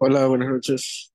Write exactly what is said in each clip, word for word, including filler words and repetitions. Hola, buenas noches.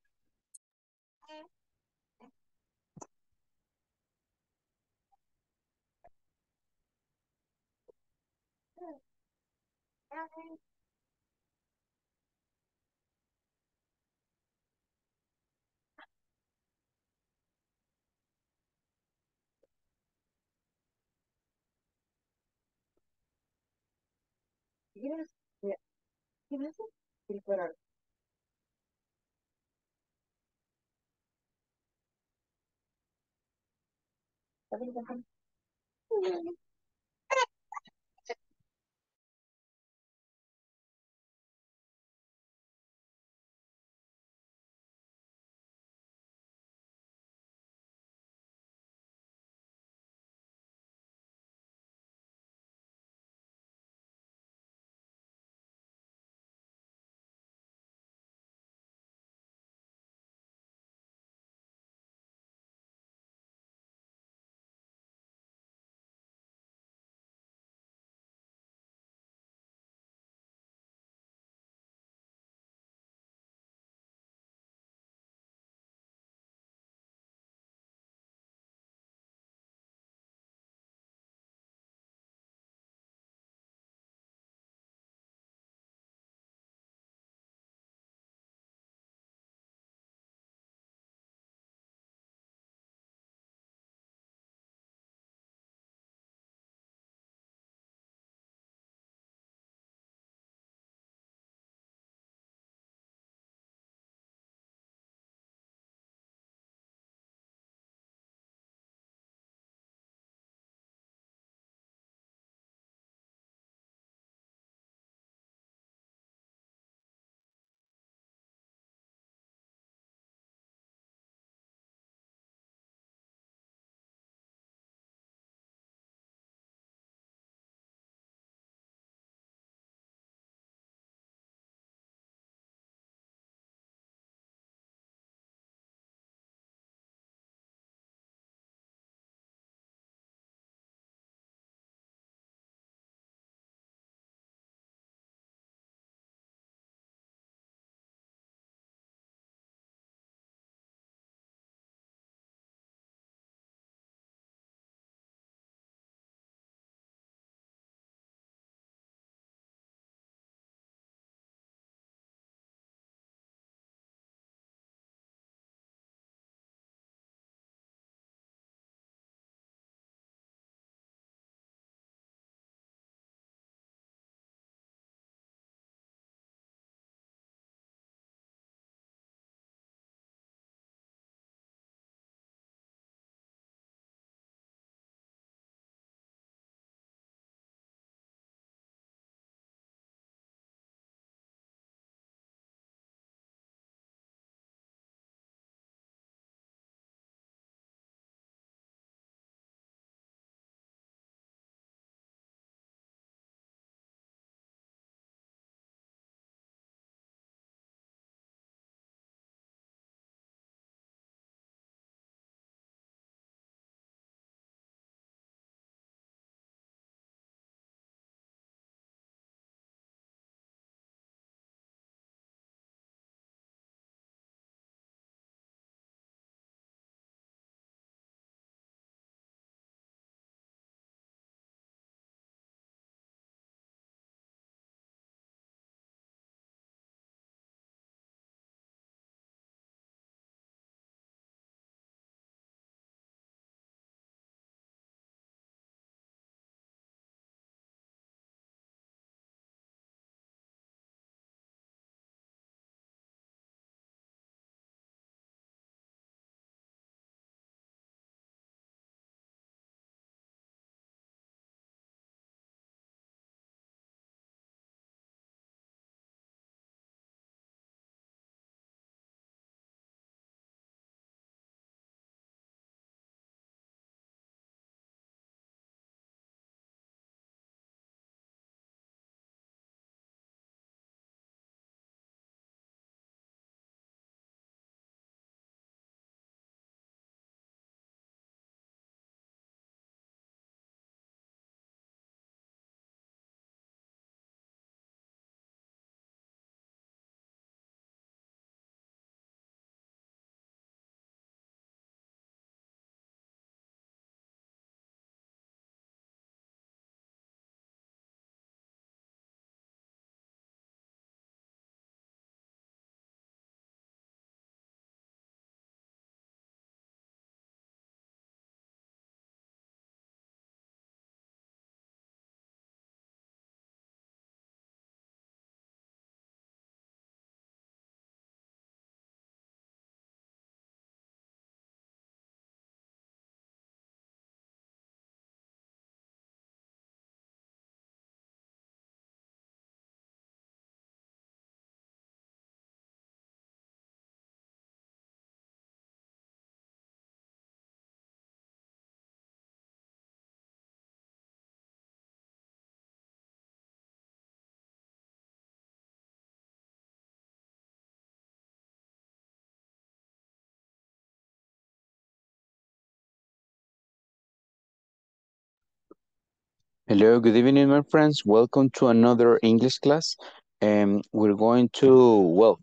Hello, good evening, my friends. Welcome to another English class. Um, we're going to, well,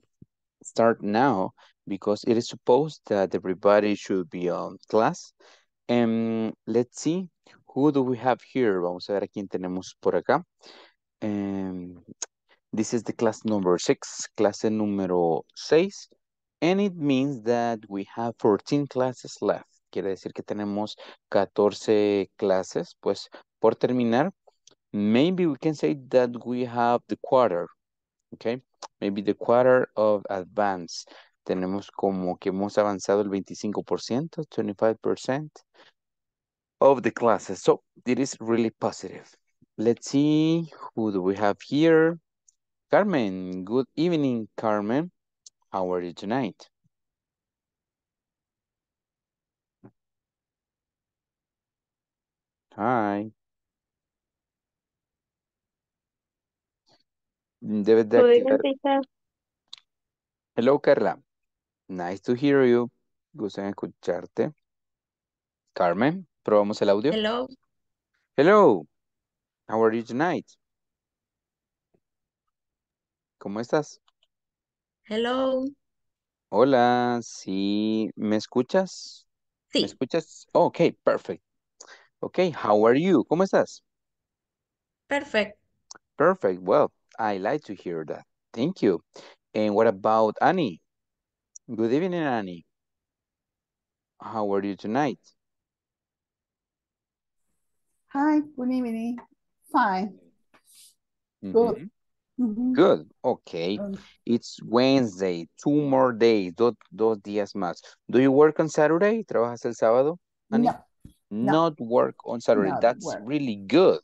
start now because it is supposed that everybody should be on class. Um, let's see, who do we have here? Vamos a ver a quién tenemos por acá. Um, this is the class number six, clase número seis, and it means that we have fourteen classes left. Quiere decir que tenemos catorce clases, pues, por terminar. Maybe we can say that we have the quarter, okay? Maybe the quarter of advance. Tenemos como que hemos avanzado el veinticinco por ciento, twenty-five percent of the classes. So, it is really positive. Let's see, who do we have here? Carmen, good evening, Carmen. How are you tonight? Hi. Debes de activar. Hello, Carla. Nice to hear you. Gusto en escucharte. Carmen, probamos el audio. Hello. Hello. How are you tonight? ¿Cómo estás? Hello. Hola, ¿sí me escuchas? Sí. ¿Me escuchas? Oh, ok, perfect. Ok, how are you? ¿Cómo estás? Perfect. Perfect, well. I like to hear that. Thank you. And what about Annie? Good evening, Annie. How are you tonight? Hi, good evening. Fine. Mm-hmm. Good. Mm-hmm. Good. Okay. Um, it's Wednesday. Two more days. Dos, dos días más. Do you work on Saturday? ¿Trabajas el sábado, Annie? No. Not no. work on Saturday. Not That's work. Really good.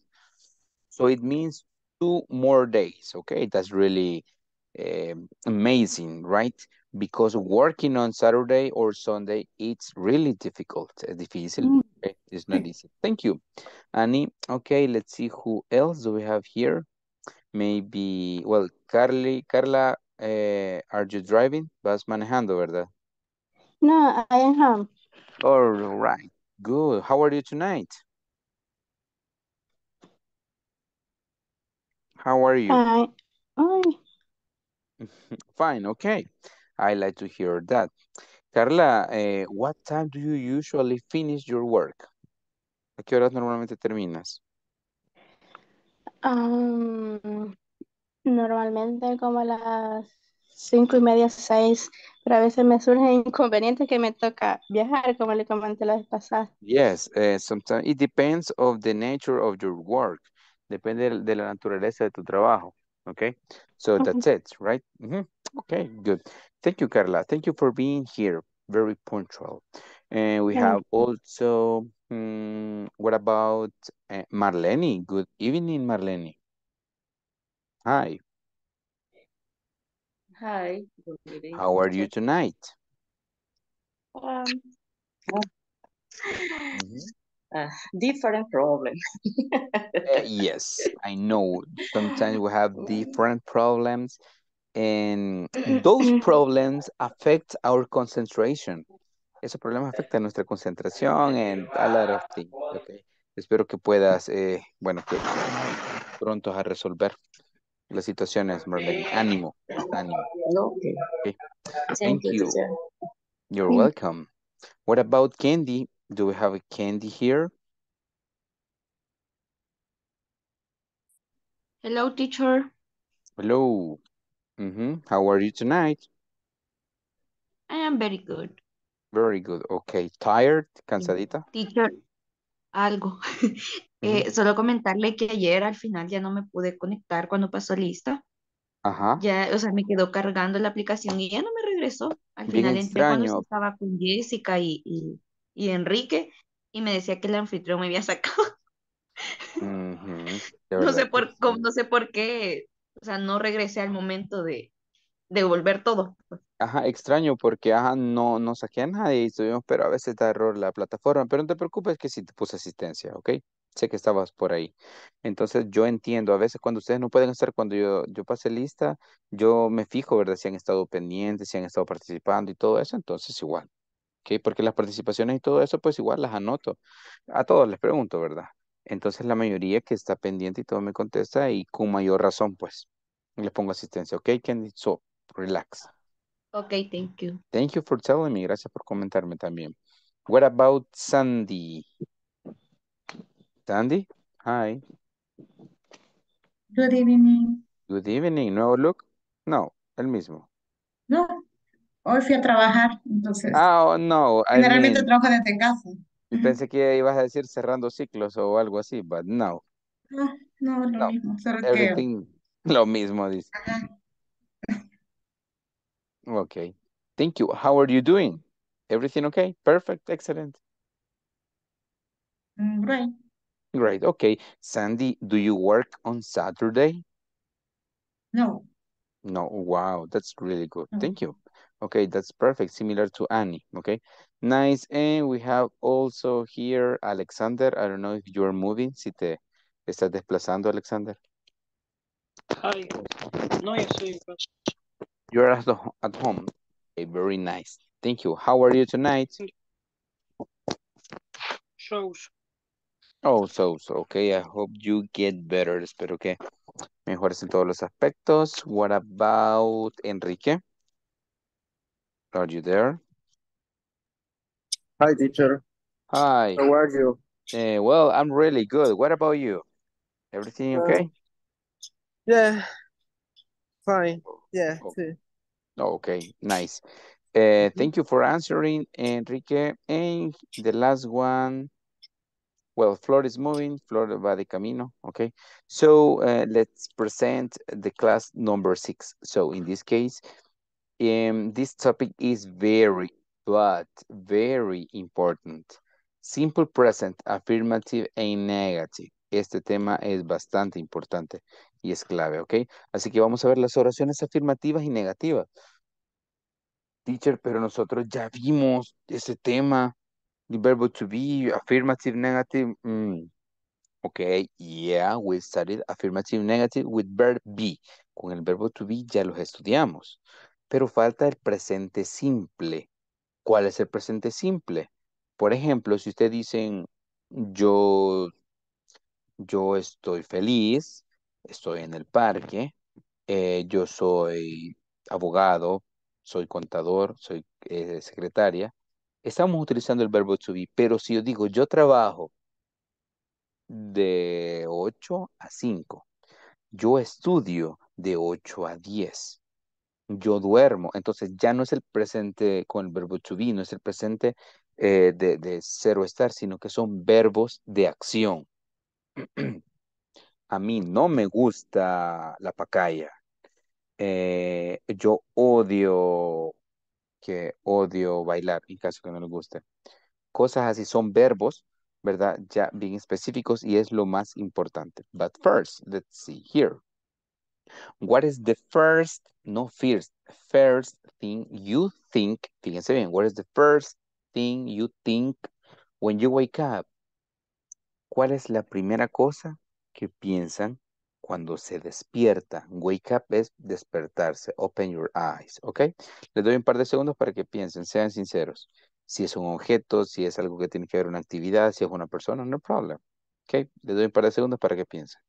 So it means two more days, okay? That's really uh, amazing, right? Because working on Saturday or Sunday, it's really difficult. Es difícil. Okay? It's not easy. Thank you, Annie. Okay, let's see who else do we have here. Maybe, well, Carly, Carla, uh, are you driving? Vas manejando, ¿verdad? No, I am home. All right, good. How are you tonight? How are you? Fine. Fine. Fine, okay. I like to hear that. Carla, uh, what time do you usually finish your work? ¿A qué horas normalmente terminas? Um, normalmente como a las cinco y media, seis, pero a veces me surgen inconvenientes que me toca viajar, como le comenté la vez pasada. Yes, uh, sometimes it depends on the nature of your work. Depende de la naturaleza de tu trabajo, okay? So that's it, right? Mm-hmm. Okay, good. Thank you, Carla. Thank you for being here. Very punctual. And we have also, um, what about uh, Marlene? Good evening, Marlene. Hi. Hi. Good evening. How are you tonight? Um. Mm-hmm. Uh, different problem. uh, yes, I know. Sometimes we have different problems, and those problems affect our concentration. Esos problemas afectan nuestra concentración and a lot of things. Okay. Espero que puedas, eh, bueno, que pronto a resolver las situaciones, Marlene. Ánimo, ánimo. Okay. Okay. Thank you. You're welcome. What about Candy? Do we have a Candy here? Hello, teacher. Hello. Mm-hmm. How are you tonight? I am very good. Very good. Okay. Tired? ¿Cansadita? Teacher, algo. Mm-hmm. eh, solo comentarle que ayer al final ya no me pude conectar cuando pasó lista. Ajá. Ya, o sea, me quedó cargando la aplicación y ya no me regresó. Al Bien final entré cuando yo estaba con Jessica y... y... y Enrique, y me decía que el anfitrión me había sacado. Mm-hmm. no, sé por, no sé por qué, o sea, no regresé al momento de devolver todo. Ajá, extraño, porque ajá, no, no saqué a nadie, y estuvimos, pero a veces da error la plataforma, pero no te preocupes que sí te puse asistencia, ¿ok? Sé que estabas por ahí. Entonces yo entiendo, a veces cuando ustedes no pueden estar, cuando yo, yo pasé lista, yo me fijo, ¿verdad? Si han estado pendientes, si han estado participando y todo eso, entonces igual. Okay, porque las participaciones y todo eso, pues igual las anoto. A todos les pregunto, ¿verdad? Entonces la mayoría que está pendiente y todo me contesta y con mayor razón, pues, le pongo asistencia. Ok, Candy, so, relax. Okay, thank you. Thank you for telling me. Gracias por comentarme también. What about Sandy? Sandy, hi. Good evening. Good evening. ¿Nuevo look? No, el mismo. No, hoy fui a trabajar, entonces. Ah, oh, no. Generalmente I mean, trabajo desde casa. Y pensé que ibas a decir cerrando ciclos o algo así, but no. No, no, lo no. mismo. Everything, lo mismo, dice. Ajá. Okay. Thank you. How are you doing? Everything okay? Perfect. Excellent. Great. Great. Okay. Sandy, do you work on Saturday? No. No. Wow. That's really good. No. Thank you. Okay. That's perfect. Similar to Annie. Okay. Nice. And we have also here Alexander. I don't know if you're moving. Si te estás desplazando, Alexander. Hi. No, yo soy en casa. You're at, the, at home. Okay, very nice. Thank you. How are you tonight? So, so. Oh, so, so. Okay, I hope you get better. Espero que mejores en todos los aspectos. What about Enrique? Are you there? Hi, teacher. Hi. How are you? Uh, well, I'm really good. What about you? Everything okay? Uh, yeah. Fine. Yeah. Oh. Sí. Okay, nice. Uh, thank you for answering, Enrique. And the last one, well, Flor is moving. Flor va de camino. Okay. So uh, let's present the class number six. So in this case, um, this topic is very, but very important. Simple present, affirmative, and negative. Este tema es bastante importante y es clave, ¿ok? Así que vamos a ver las oraciones afirmativas y negativas. Teacher, pero nosotros ya vimos ese tema, el verbo to be, affirmative, negative. Mm. Ok, yeah, we studied affirmative, negative with verb be. Con el verbo to be ya los estudiamos, pero falta el presente simple. ¿Cuál es el presente simple? Por ejemplo, si usted dicen, yo... yo estoy feliz, estoy en el parque, eh, yo soy abogado, soy contador, soy eh, secretaria. Estamos utilizando el verbo to be, pero si yo digo yo trabajo de ocho a cinco, yo estudio de ocho a diez, yo duermo, entonces ya no es el presente con el verbo to be, no es el presente eh, de, de ser o estar, sino que son verbos de acción. A mí no me gusta la pacaya. Eh, yo odio que odio bailar, en caso que no les guste. Cosas así son verbos, ¿verdad? Ya bien específicos y es lo más importante. But first, let's see here. What is the first, no first, first thing you think, fíjense bien, what is the first thing you think when you wake up? ¿Cuál es la primera cosa que piensan cuando se despiertan? Wake up es despertarse. Open your eyes, ¿ok? Les doy un par de segundos para que piensen, sean sinceros. Si es un objeto, si es algo que tiene que ver con una actividad, si es una persona, no problem. ¿Ok? Les doy un par de segundos para que piensen.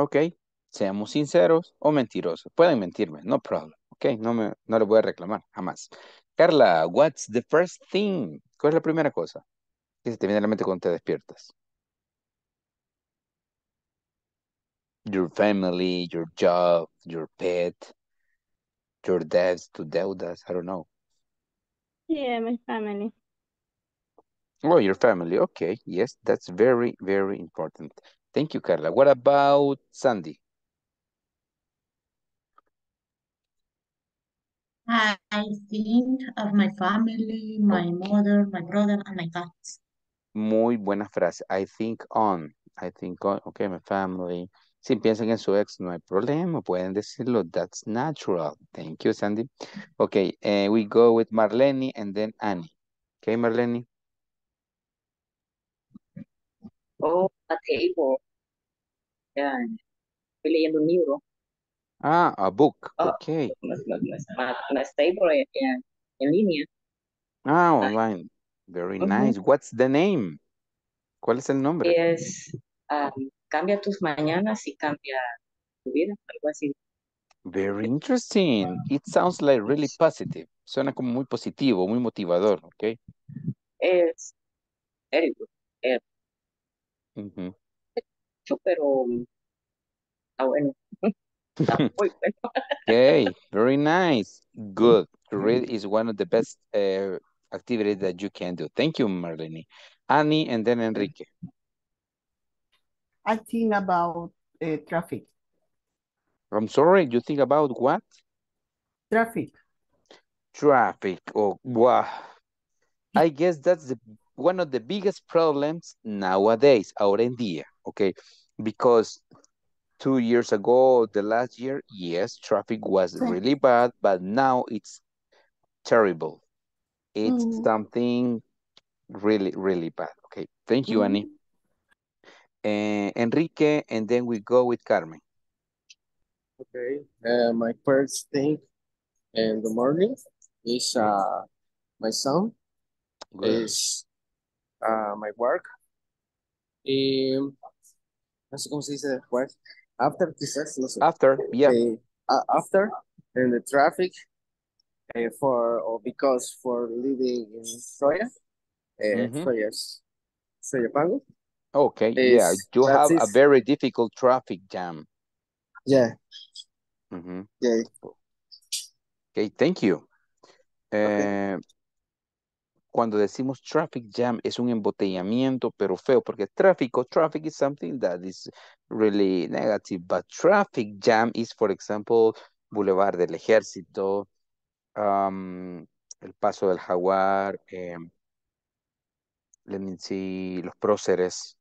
Ok, seamos sinceros o mentirosos. Pueden mentirme, no problem. Ok, no, me, no les voy a reclamar, jamás. Carla, what's the first thing? ¿Cuál es la primera cosa que se te viene a la mente cuando te despiertas? Your family, your job, your pet, your debts to deudas, I don't know. Yeah, my family. Oh, your family, ok. Yes, that's very, very important. Thank you, Carla. What about Sandy? I think of my family, my mother, my brother, and my cats. Muy buena frase. I think on. I think on. Okay, my family, Si piensan en su ex, no hay problema. Pueden decirlo. That's natural. Thank you, Sandy. Okay, uh, we go with Marlene and then Annie. Okay, Marlene. Oh, a table. Yeah. Estoy leyendo un libro. Ah, a book. Oh, okay. Una table en, en línea. Ah, online. Very uh-huh. nice. What's the name? ¿Cuál es el nombre? Es... Um, Cambia tus mañanas y cambia tu vida, algo así. Very interesting. It sounds like really positive. Suena como muy positivo, muy motivador, ¿ok? Es very good. Eh, uh-huh. Pero está bueno. Está muy bueno. Okay, very nice. Good. Read is one of the best uh, activities that you can do. Thank you, Marlene. Annie and then Enrique. I think about uh, traffic. I'm sorry, you think about what? Traffic. Traffic. Oh, wow. I guess that's the, one of the biggest problems nowadays, ahora en día, okay? Because two years ago, the last year, yes, traffic was really bad, but now it's terrible. It's mm-hmm. something really, really bad. Okay, thank you, mm-hmm. Annie. Uh, Enrique, and then we go with Carmen. Okay, uh, my first thing in the morning is uh, my son, Good. is uh, my work. Um, no sé cómo se dice después. After, quizás, no sé. After, yeah. Uh, after, and the traffic uh, for, or because for living in Troya, uh, mm-hmm. Troyas, Troyapango. Okay, is, yeah, you have is, a very difficult traffic jam. Yeah. Mm-hmm. Yeah. Okay, thank you. Okay. Eh, cuando decimos traffic jam es un embotellamiento, pero feo, porque tráfico, traffic is something that is really negative, but traffic jam is, for example, Boulevard del Ejército, um, El Paso del Jaguar, eh, let me see, Los Próceres.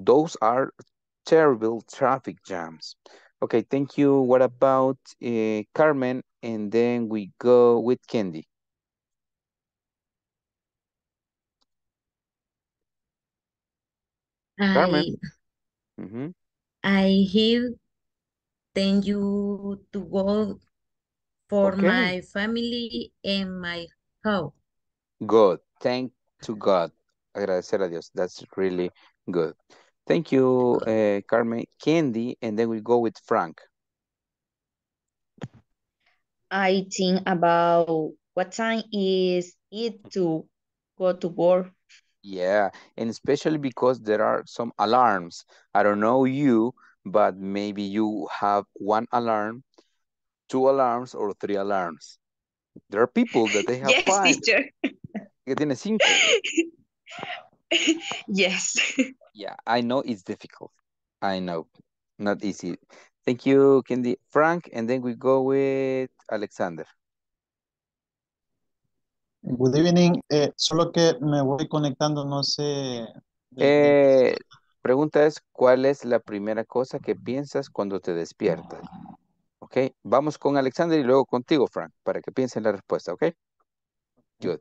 Those are terrible traffic jams. Okay, thank you. What about uh, Carmen? And then we go with Candy. I, Carmen. Mm-hmm. I have thank you to go for okay. my family and my house. Good. Thank to God. Agradecer a Dios. That's really good. Thank you, uh, Carmen. Candy, and then we go with Frank. I think about what time is it to go to work. Yeah, and especially because there are some alarms. I don't know you, but maybe you have one alarm, two alarms, or three alarms. There are people that they have yes, five. Teacher. Que tiene cinco. Yes. Yeah, I know it's difficult. I know. Not easy. Thank you, Candy. Frank, and then we go with Alexander. Good evening. Eh, solo que me voy conectando, no sé. Eh, pregunta es, ¿cuál es la primera cosa que piensas cuando te despiertas? Ok, vamos con Alexander y luego contigo, Frank, para que piensen la respuesta, ok? Good.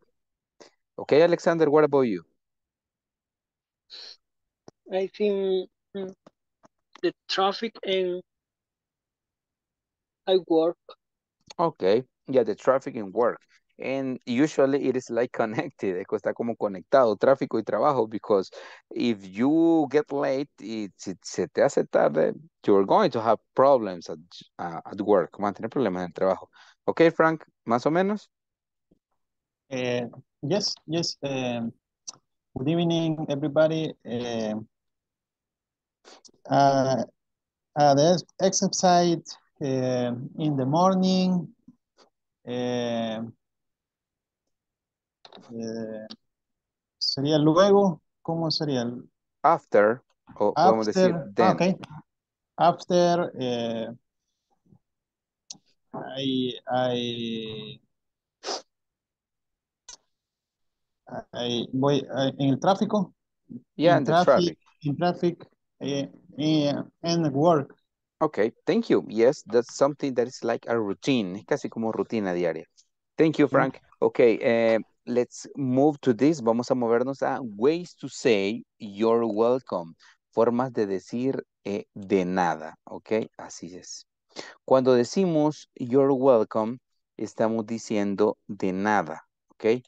Ok, Alexander, what about you? I think the traffic and I work. Okay, yeah, the traffic and work. And usually it is like connected. Está como conectado, tráfico y trabajo, because if you get late, it, it, se te hace tarde, you're going to have problems at, uh, at work. Van a tener problemas en el trabajo. Okay, Frank, más o menos? Uh, yes, yes. Um... Good evening, everybody. Uh, uh, uh, the exercise uh, in the morning. Uh, uh, sería luego, ¿cómo sería? After, o after, vamos a decir then. Okay. After, uh, I, I, I, voy, I, en el tráfico. Yeah, in the traffic. In traffic. uh, uh, and work. Okay, thank you. Yes, that's something that is like a routine. Es casi como rutina diaria. Thank you, Frank. Okay, uh, let's move to this. Vamos a movernos a ways to say you're welcome. Formas de decir eh, de nada. Okay, así es. Cuando decimos you're welcome, estamos diciendo de nada. Okay.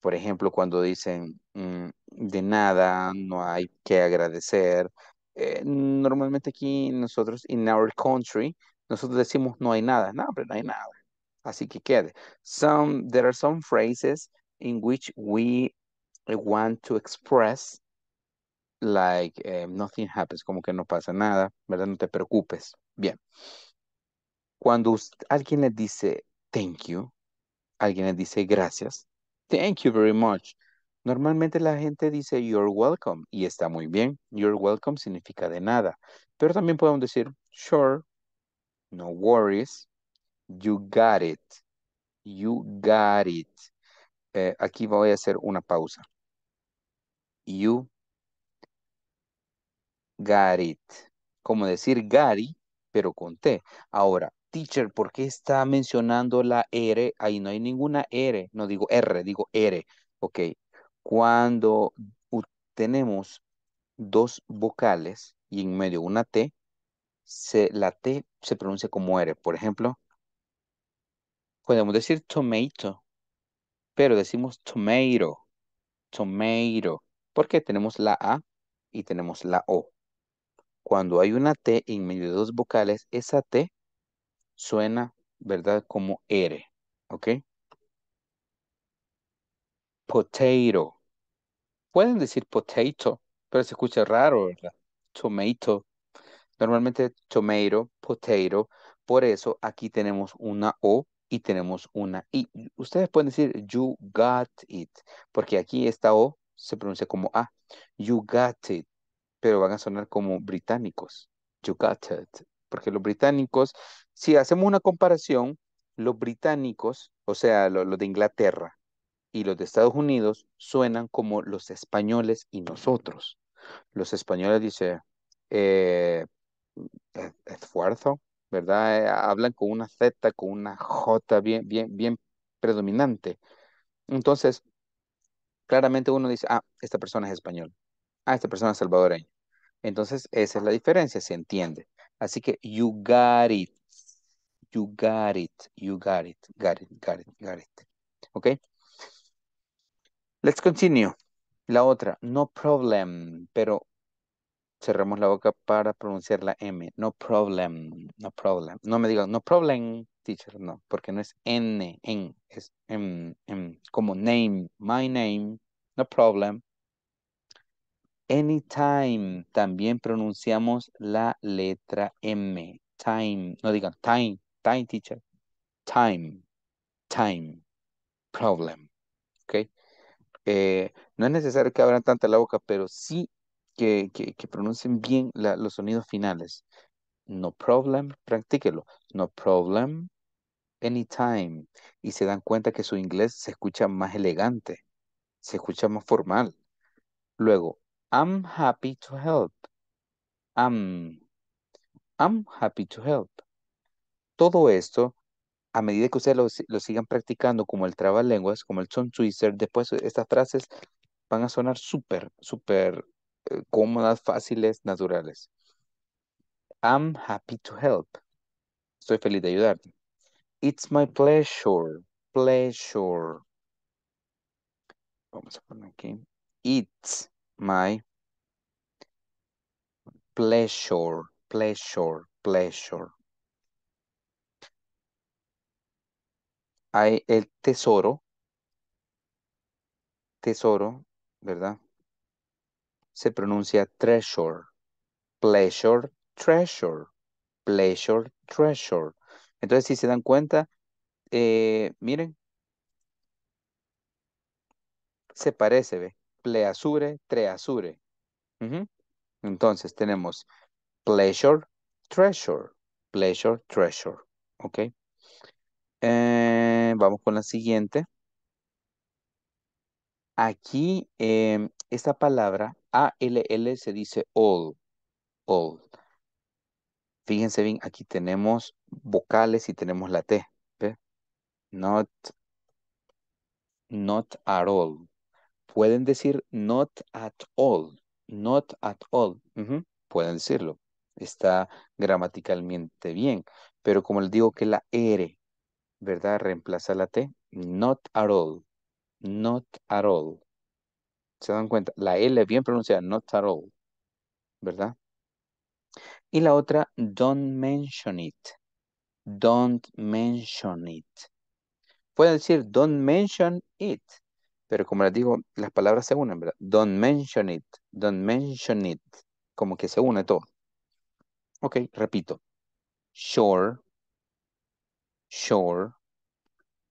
Por ejemplo, cuando dicen mm, de nada, no hay que agradecer. Eh, normalmente aquí nosotros, in our country, nosotros decimos no hay nada. No, pero no hay nada. Así que quede. Some, there are some phrases in which we want to express like eh, nothing happens, como que no pasa nada, ¿verdad? No te preocupes. Bien. Cuando usted, alguien le dice thank you, alguien le dice gracias, thank you very much. Normalmente la gente dice you're welcome y está muy bien. You're welcome significa de nada. Pero también podemos decir sure, no worries, you got it, you got it. Eh, aquí voy a hacer una pausa. You got it. Como decir Gary, pero con T. Ahora, teacher, ¿por qué está mencionando la R? Ahí no hay ninguna R. No digo R, digo R. Ok. Cuando tenemos dos vocales y en medio una T, se, la T se pronuncia como R. Por ejemplo, podemos decir tomato, pero decimos tomato. Tomato. Porque tenemos la A y tenemos la O. Cuando hay una T en medio de dos vocales, esa T suena, ¿verdad? Como R, ¿ok? Potato. Pueden decir potato, pero se escucha raro, ¿verdad? Tomato. Normalmente tomato, potato. Por eso aquí tenemos una O y tenemos una I. Ustedes pueden decir you got it, porque aquí esta O se pronuncia como A. You got it, pero van a sonar como británicos. You got it. Porque los británicos, si hacemos una comparación, los británicos, o sea, los lo de Inglaterra y los de Estados Unidos, suenan como los españoles y nosotros. Los españoles dicen, eh, esfuerzo, ¿verdad? Eh, hablan con una Z, con una J bien, bien, bien predominante. Entonces, claramente uno dice, ah, esta persona es español, ah, esta persona es salvadoreña. Entonces, esa es la diferencia, se entiende. Así que, you got it, you got it, you got it, got it, got it, got it. ¿Ok? Let's continue. La otra, no problem, pero cerramos la boca para pronunciar la M. No problem, no problem. No me digan, no problem, teacher, no, porque no es N, N, es M, M, como name, my name, no problem. Anytime, también pronunciamos la letra M. Time, no digan time, time teacher. Time, time, problem. Ok. Eh, no es necesario que abran tanta la boca, pero sí que, que, que pronuncien bien la, los sonidos finales. No problem, practíquelo. No problem, anytime. Y se dan cuenta que su inglés se escucha más elegante, se escucha más formal. Luego, I'm happy to help. I'm, I'm happy to help. Todo esto, a medida que ustedes lo, lo sigan practicando, como el trabalenguas, como el tongue twister, después estas frases van a sonar súper, súper eh, cómodas, fáciles, naturales. I'm happy to help. Estoy feliz de ayudarte. It's my pleasure. Pleasure. Vamos a poner aquí. It's my pleasure, pleasure, pleasure. Hay el tesoro, tesoro, ¿verdad? Se pronuncia treasure, pleasure, treasure, pleasure, treasure. Entonces, si se dan cuenta, eh, miren, se parece, ¿ve? Pleasure, treasure. Uh-huh. Entonces tenemos pleasure, treasure, pleasure, treasure. Ok. Eh, vamos con la siguiente. Aquí eh, esta palabra A L L se dice all. people. Fíjense bien, aquí tenemos vocales y tenemos la T. ¿Ve? Not, not at all. Pueden decir not at all. Not at all. Uh-huh. Pueden decirlo. Está gramaticalmente bien. Pero como les digo que la R, ¿verdad? Reemplaza la T. Not at all. Not at all. ¿Se dan cuenta? La L es bien pronunciada. Not at all. ¿Verdad? Y la otra, don't mention it. Don't mention it. Pueden decir don't mention it. Pero como les digo, las palabras se unen, ¿verdad? Don't mention it. Don't mention it. Como que se une todo. Ok, repito. Sure. Sure.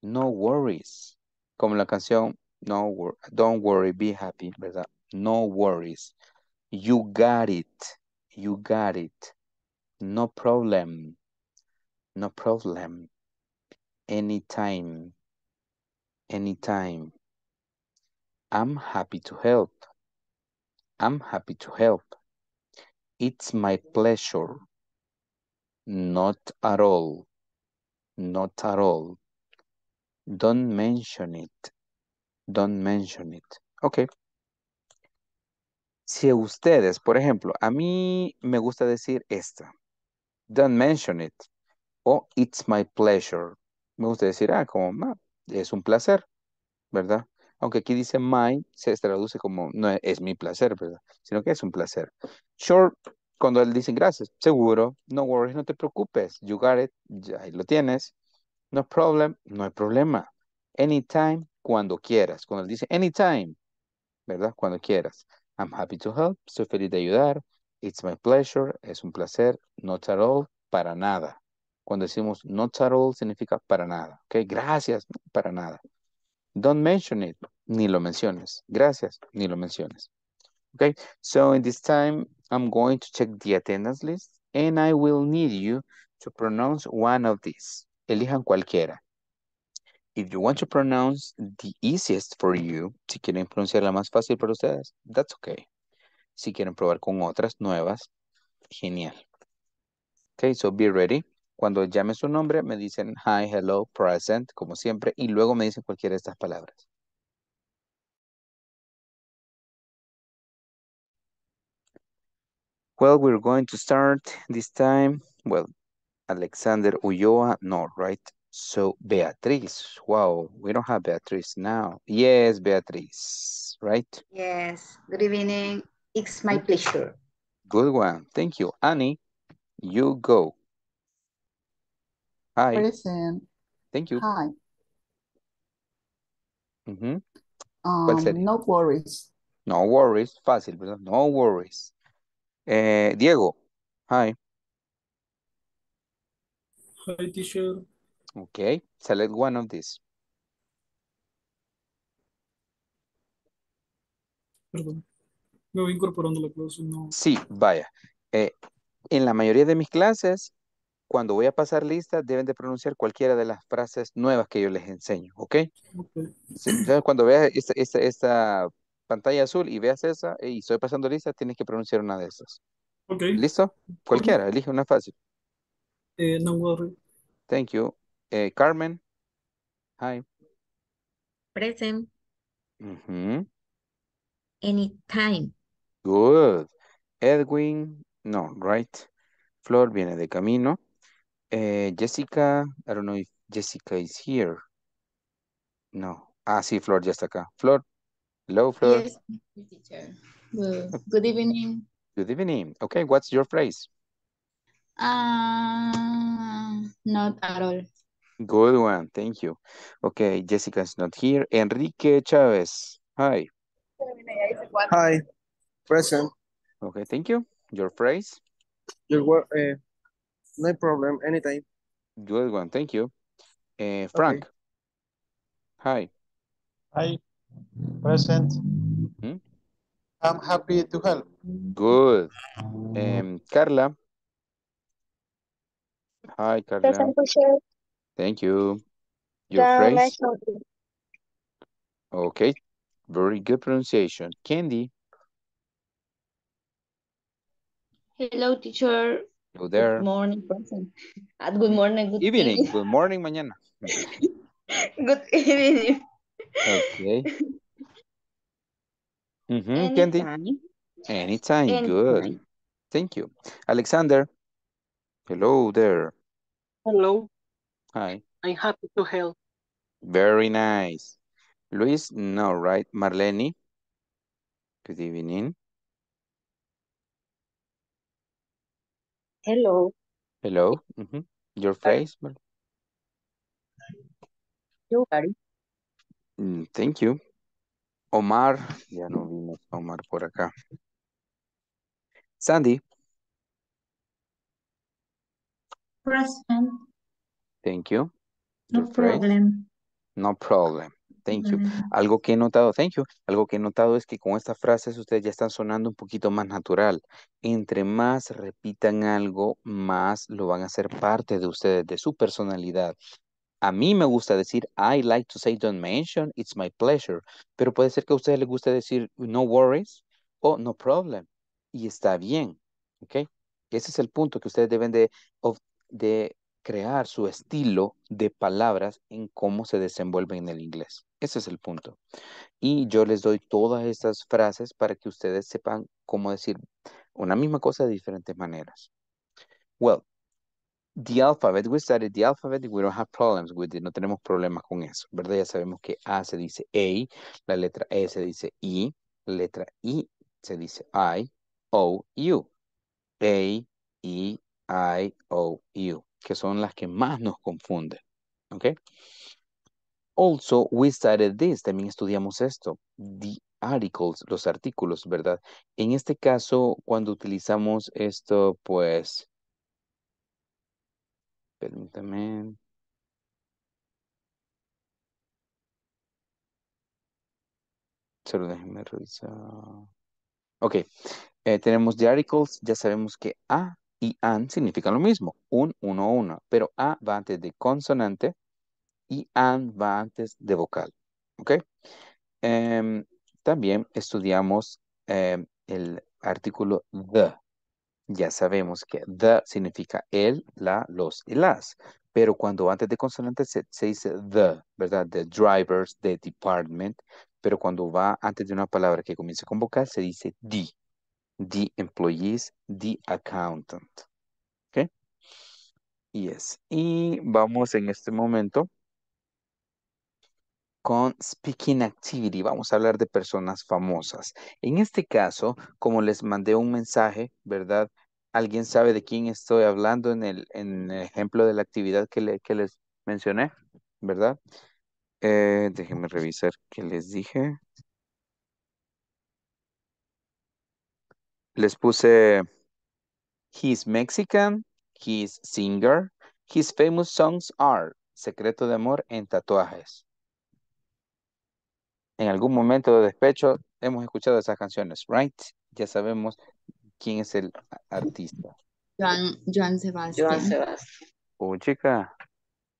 No worries. Como la canción, no wor- don't worry, be happy, ¿verdad? No worries. You got it. You got it. No problem. No problem. Anytime. Anytime. I'm happy to help. I'm happy to help. It's my pleasure. Not at all. Not at all. Don't mention it. Don't mention it. Okay. Si a ustedes, por ejemplo, a mí me gusta decir esta. Don't mention it. O it's my pleasure. Me gusta decir, ah, como, ma, es un placer, ¿verdad? Aunque aquí dice my, se traduce como, no es, es mi placer, ¿verdad? Sino que es un placer. Sure, cuando él dice gracias, seguro. No worries, no te preocupes. You got it, ya, ahí lo tienes. No problem, no hay problema. Anytime, cuando quieras. Cuando él dice anytime, ¿verdad? Cuando quieras. I'm happy to help, estoy feliz de ayudar. It's my pleasure, es un placer. Not at all, para nada. Cuando decimos not at all, significa para nada. Ok, gracias, para nada. Don't mention it, ni lo menciones. Gracias, ni lo menciones. Ok, so in this time, I'm going to check the attendance list and I will need you to pronounce one of these. Elijan cualquiera. If you want to pronounce the easiest for you, si quieren pronunciar la más fácil para ustedes, that's okay. Si quieren probar con otras nuevas, genial. Okay, so be ready. Cuando llame su nombre, me dicen hi, hello, present, como siempre, y luego me dicen cualquiera de estas palabras. Well, we're going to start this time. Well, Alexander Ulloa, no, right? So, Beatriz, wow, we don't have Beatriz now. Yes, Beatriz, right? Yes, good evening. It's my pleasure. Good one. Thank you. Annie, you go. Hi. Present. Thank you. Hi. Mm-hmm. um, no worries. No worries. Fácil, ¿verdad? No worries. Eh, Diego, hi. Hi, teacher. Okay, select one of these. Perdón, me voy incorporando la clase. No. Sí, vaya. Eh, en la mayoría de mis clases, cuando voy a pasar lista, deben de pronunciar cualquiera de las frases nuevas que yo les enseño, ¿ok? Okay. Entonces, cuando veas esta, esta, esta pantalla azul y veas esa, y estoy pasando lista, tienes que pronunciar una de esas. Okay. ¿Listo? Cualquiera, elige una fácil. Eh, no worry. Thank you. Eh, Carmen, hi. Present. Mm-hmm. Anytime. Good. Edwin, no, right. Flor viene de camino. Eh, Jessica, I don't know if Jessica is here. No. Ah, sí, Flor ya está acá. Flor, hello, Flor. Yes, teacher. Good. Good evening. Good evening. Okay, what's your phrase? Uh, not at all. Good one, thank you. Okay, Jessica is not here. Enrique Chavez, hi. Hi, present. Okay, thank you. Your phrase? Your, uh, no problem, anytime. Good one, thank you. Uh, Frank, okay. Hi. Hi, present. Hmm? I'm happy to help. Good. Um, Carla. Hi, Carla. Present. Thank you. Your phrase? Okay. Very good pronunciation. Candy. Hello, teacher. Hello there. Good morning, person. At good morning, good evening. Evening. Good morning, mañana. Good evening. Okay. Mm-hmm. Anytime. Candy. Anytime. Anytime. Good. Thank you. Alexander. Hello there. Hello. Hi. I'm happy to help. Very nice. Luis, no, right? Marlene. Good evening. Hello. Hello. Mm-hmm. Your face. You are. Mm, thank you. Omar. Ya no vimos a Omar por acá. Sandy. Present. Thank you. Your no face. Problem. No problem. Thank you. Algo que he notado, thank you. Algo que he notado es que con estas frases ustedes ya están sonando un poquito más natural. Entre más repitan algo, más lo van a hacer parte de ustedes, de su personalidad. A mí me gusta decir, I like to say don't mention, it's my pleasure. Pero puede ser que a ustedes les guste decir, no worries, o no problem. Y está bien, ¿ok? Ese es el punto que ustedes deben de, de crear su estilo de palabras en cómo se desenvuelven en el inglés. Ese es el punto. Y yo les doy todas estas frases para que ustedes sepan cómo decir una misma cosa de diferentes maneras. Well, the alphabet, we studied the alphabet, we don't have problems with it. No tenemos problemas con eso, ¿verdad? Ya sabemos que A se dice A, la letra E se dice I, la letra I se dice I, O, U. A, E, I, O, U, que son las que más nos confunden, ¿ok? Also, we studied this, también estudiamos esto, the articles, los artículos, ¿verdad? En este caso, cuando utilizamos esto, pues, permítame. Solo déjenme revisar. Ok, eh, tenemos the articles, ya sabemos que A y an significan lo mismo, un, uno, uno, pero A va antes de consonante, y an va antes de vocal, ¿ok? Eh, también estudiamos eh, el artículo the. Ya sabemos que the significa el, la, los y las. Pero cuando antes de consonante se, se dice the, ¿verdad? The drivers, the department. Pero cuando va antes de una palabra que comience con vocal se dice the. The employees, the accountant. ¿Ok? Yes. Y vamos en este momento con Speaking Activity. Vamos a hablar de personas famosas. En este caso, como les mandé un mensaje, ¿verdad? ¿Alguien sabe de quién estoy hablando en el, en el ejemplo de la actividad que, le, que les mencioné? ¿Verdad? Eh, déjenme revisar qué les dije. Les puse, he's Mexican, he's singer, his famous songs are Secreto de Amor en Tatuajes. En algún momento de despecho hemos escuchado esas canciones, right? Ya sabemos quién es el artista. Juan, Juan Sebastián. Juan Sebastián. Oh, chica,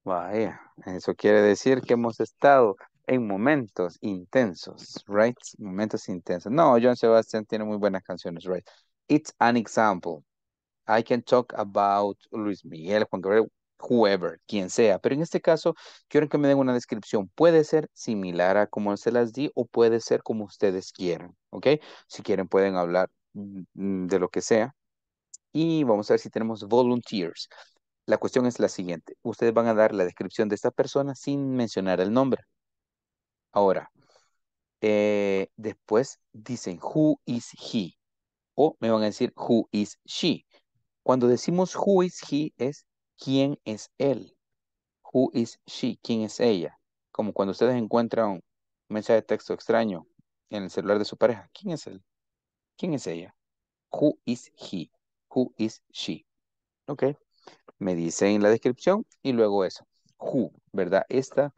vaya, eso quiere decir que hemos estado en momentos intensos, right? Momentos intensos. No, Juan Sebastián tiene muy buenas canciones, right? It's an example. I can talk about Luis Miguel, Juan Gabriel, whoever, quien sea, pero en este caso quiero que me den una descripción, puede ser similar a como se las di o puede ser como ustedes quieran, ¿ok? Si quieren pueden hablar de lo que sea y vamos a ver si tenemos volunteers. La cuestión es la siguiente, ustedes van a dar la descripción de esta persona sin mencionar el nombre. Ahora, eh, después dicen who is he o me van a decir who is she. Cuando decimos who is he es ¿quién es él? Who is she? ¿Quién es ella? Como cuando ustedes encuentran un mensaje de texto extraño en el celular de su pareja. ¿Quién es él? ¿Quién es ella? Who is he? Who is she? Ok. Me dicen la descripción y luego eso. Who, ¿verdad? Esta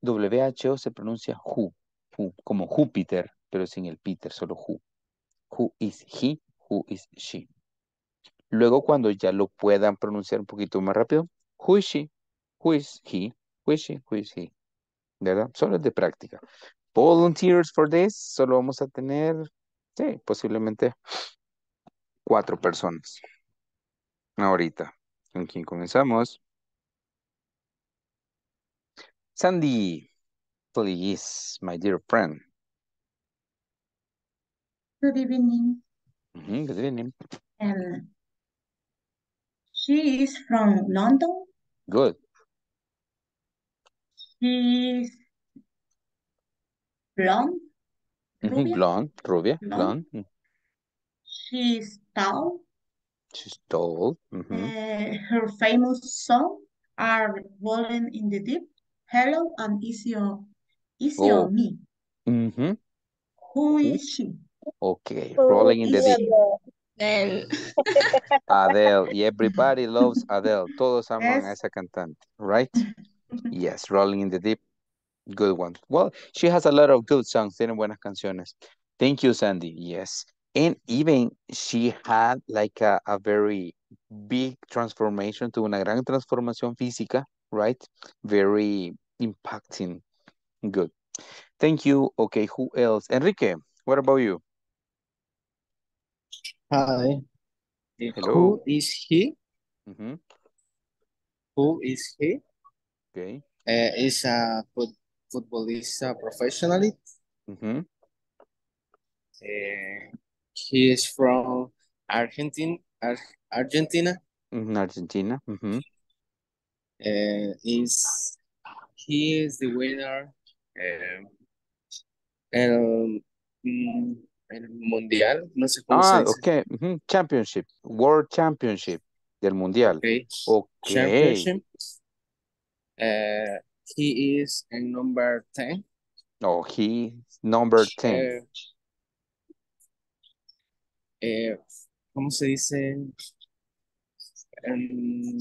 W H O se pronuncia who. Who como Júpiter, pero sin el Peter, solo who. Who is he? Who is she? Luego, cuando ya lo puedan pronunciar un poquito más rápido, who is she, who is he, who is she, who is he, ¿verdad? Solo es de práctica. Volunteers for this, solo vamos a tener, sí, posiblemente Cuatro personas. Ahorita. ¿Con quién comenzamos? Sandy, please, my dear friend. Good evening. Mm-hmm, good evening. Um, she is from London. Good. She is blonde. Mm-hmm, rubia? Blonde, rubia, blonde. blonde. She is tall. She's tall. Mm-hmm. Uh, her famous songs are Rolling in the Deep, Hello, and Easy on oh. Me. Mm-hmm. Who is she? Okay, Rolling in the Deep. Adele. Y everybody loves Adele. Todos aman yes. a esa cantante, right? Yes, Rolling in the Deep. Good one. Well, she has a lot of good songs. Tiene buenas canciones. Thank you, Sandy. Yes. And even she had like a, a very big transformation, tuvo una gran transformación física, right? Very impacting. Good. Thank you. Okay, who else? Enrique, what about you? Hi. Hello. Who is he? Mm-hmm. Who is he? Okay. Uh, is a foot footballista professionally. Mm-hmm. Uh, He is from Argentina. Ar Argentina. Mm-hmm, Argentina. Mm-hmm. Uh, is he is the winner? Um, el, el mundial. No sé cómo ah, se dice. Okay. Mm-hmm. Championship, World Championship del mundial. Okay. Okay. Championship. Uh, he is in number ten. No, he is number ten. Uh, Eh, ¿Cómo se dice? En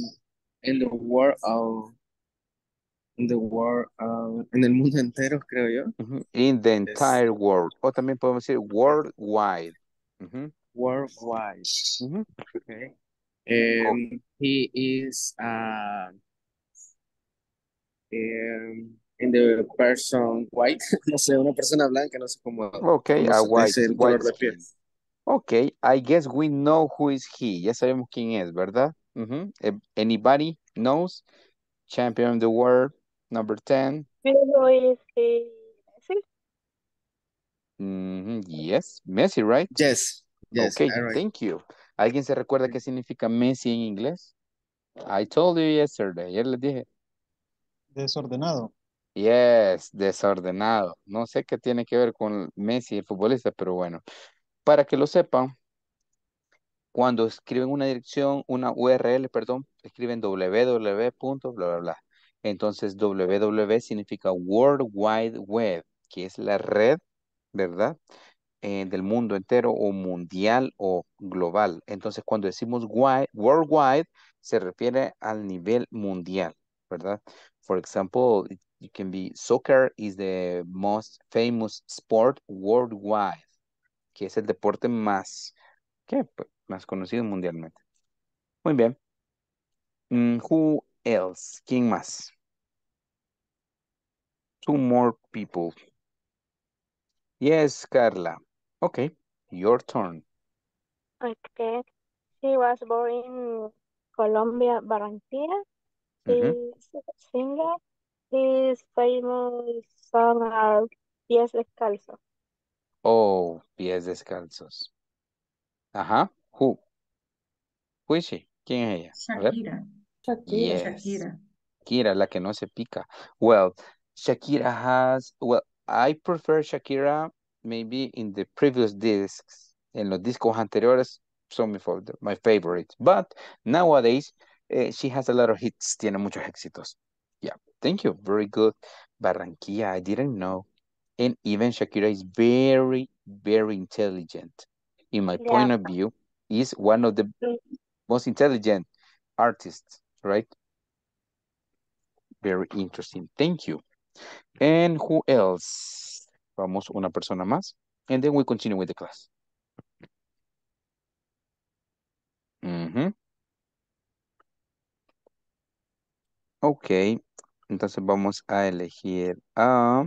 el mundo entero, creo yo. Mm-hmm. In the entire es... world. O también podemos decir worldwide. Mm-hmm. Worldwide. Mm-hmm. Okay. Um, oh. He is uh, um, in the person white. No sé, una persona blanca, no sé cómo. Ok, cómo a white. El color white. De piel. Okay, I guess we know who is he. Ya sabemos quién es, ¿verdad? Mm-hmm. Anybody knows? Champion of the world, number ten. Who is he? Messi? Mm-hmm. Yes, Messi, right? Yes. Yes. Okay, right. Thank you. ¿Alguien se recuerda qué significa Messi en inglés? I told you yesterday. Ayer les dije. Desordenado. Yes, desordenado. No sé qué tiene que ver con Messi, el futbolista, pero bueno. Para que lo sepan, cuando escriben una dirección, una U R L, perdón, escriben www. Bla, bla, bla. Entonces, www significa World Wide Web, que es la red, ¿verdad? Eh, del mundo entero o mundial o global. Entonces, cuando decimos wide, World Wide, se refiere al nivel mundial, ¿verdad? For example, it can be soccer is the most famous sport worldwide, que es el deporte más, ¿qué? Más conocido mundialmente. Muy bien. Mm, who else? ¿Quién más? Two more people. Yes, Carla. Okay, your turn. Okay. She was born in Colombia, Barranquilla. Mm-hmm. She's a singer. His famous song are Pies Descalzos. Oh, Pies Descalzos. Ajá. Who? Who is she? ¿Quién es ella? Shakira. Shakira. Yes. Shakira. Shakira, la que no se pica. Well, Shakira has... Well, I prefer Shakira maybe in the previous discs. En los discos anteriores son my favorite. But nowadays, eh, she has a lot of hits. Tiene muchos éxitos. Yeah. Thank you. Very good. Barranquilla. I didn't know. And even Shakira is very, very intelligent. In my yeah. point of view, is one of the most intelligent artists, right? Very interesting. Thank you. And who else? Vamos una persona más. And then we continue with the class. Mm-hmm. Okay. Entonces vamos a elegir a...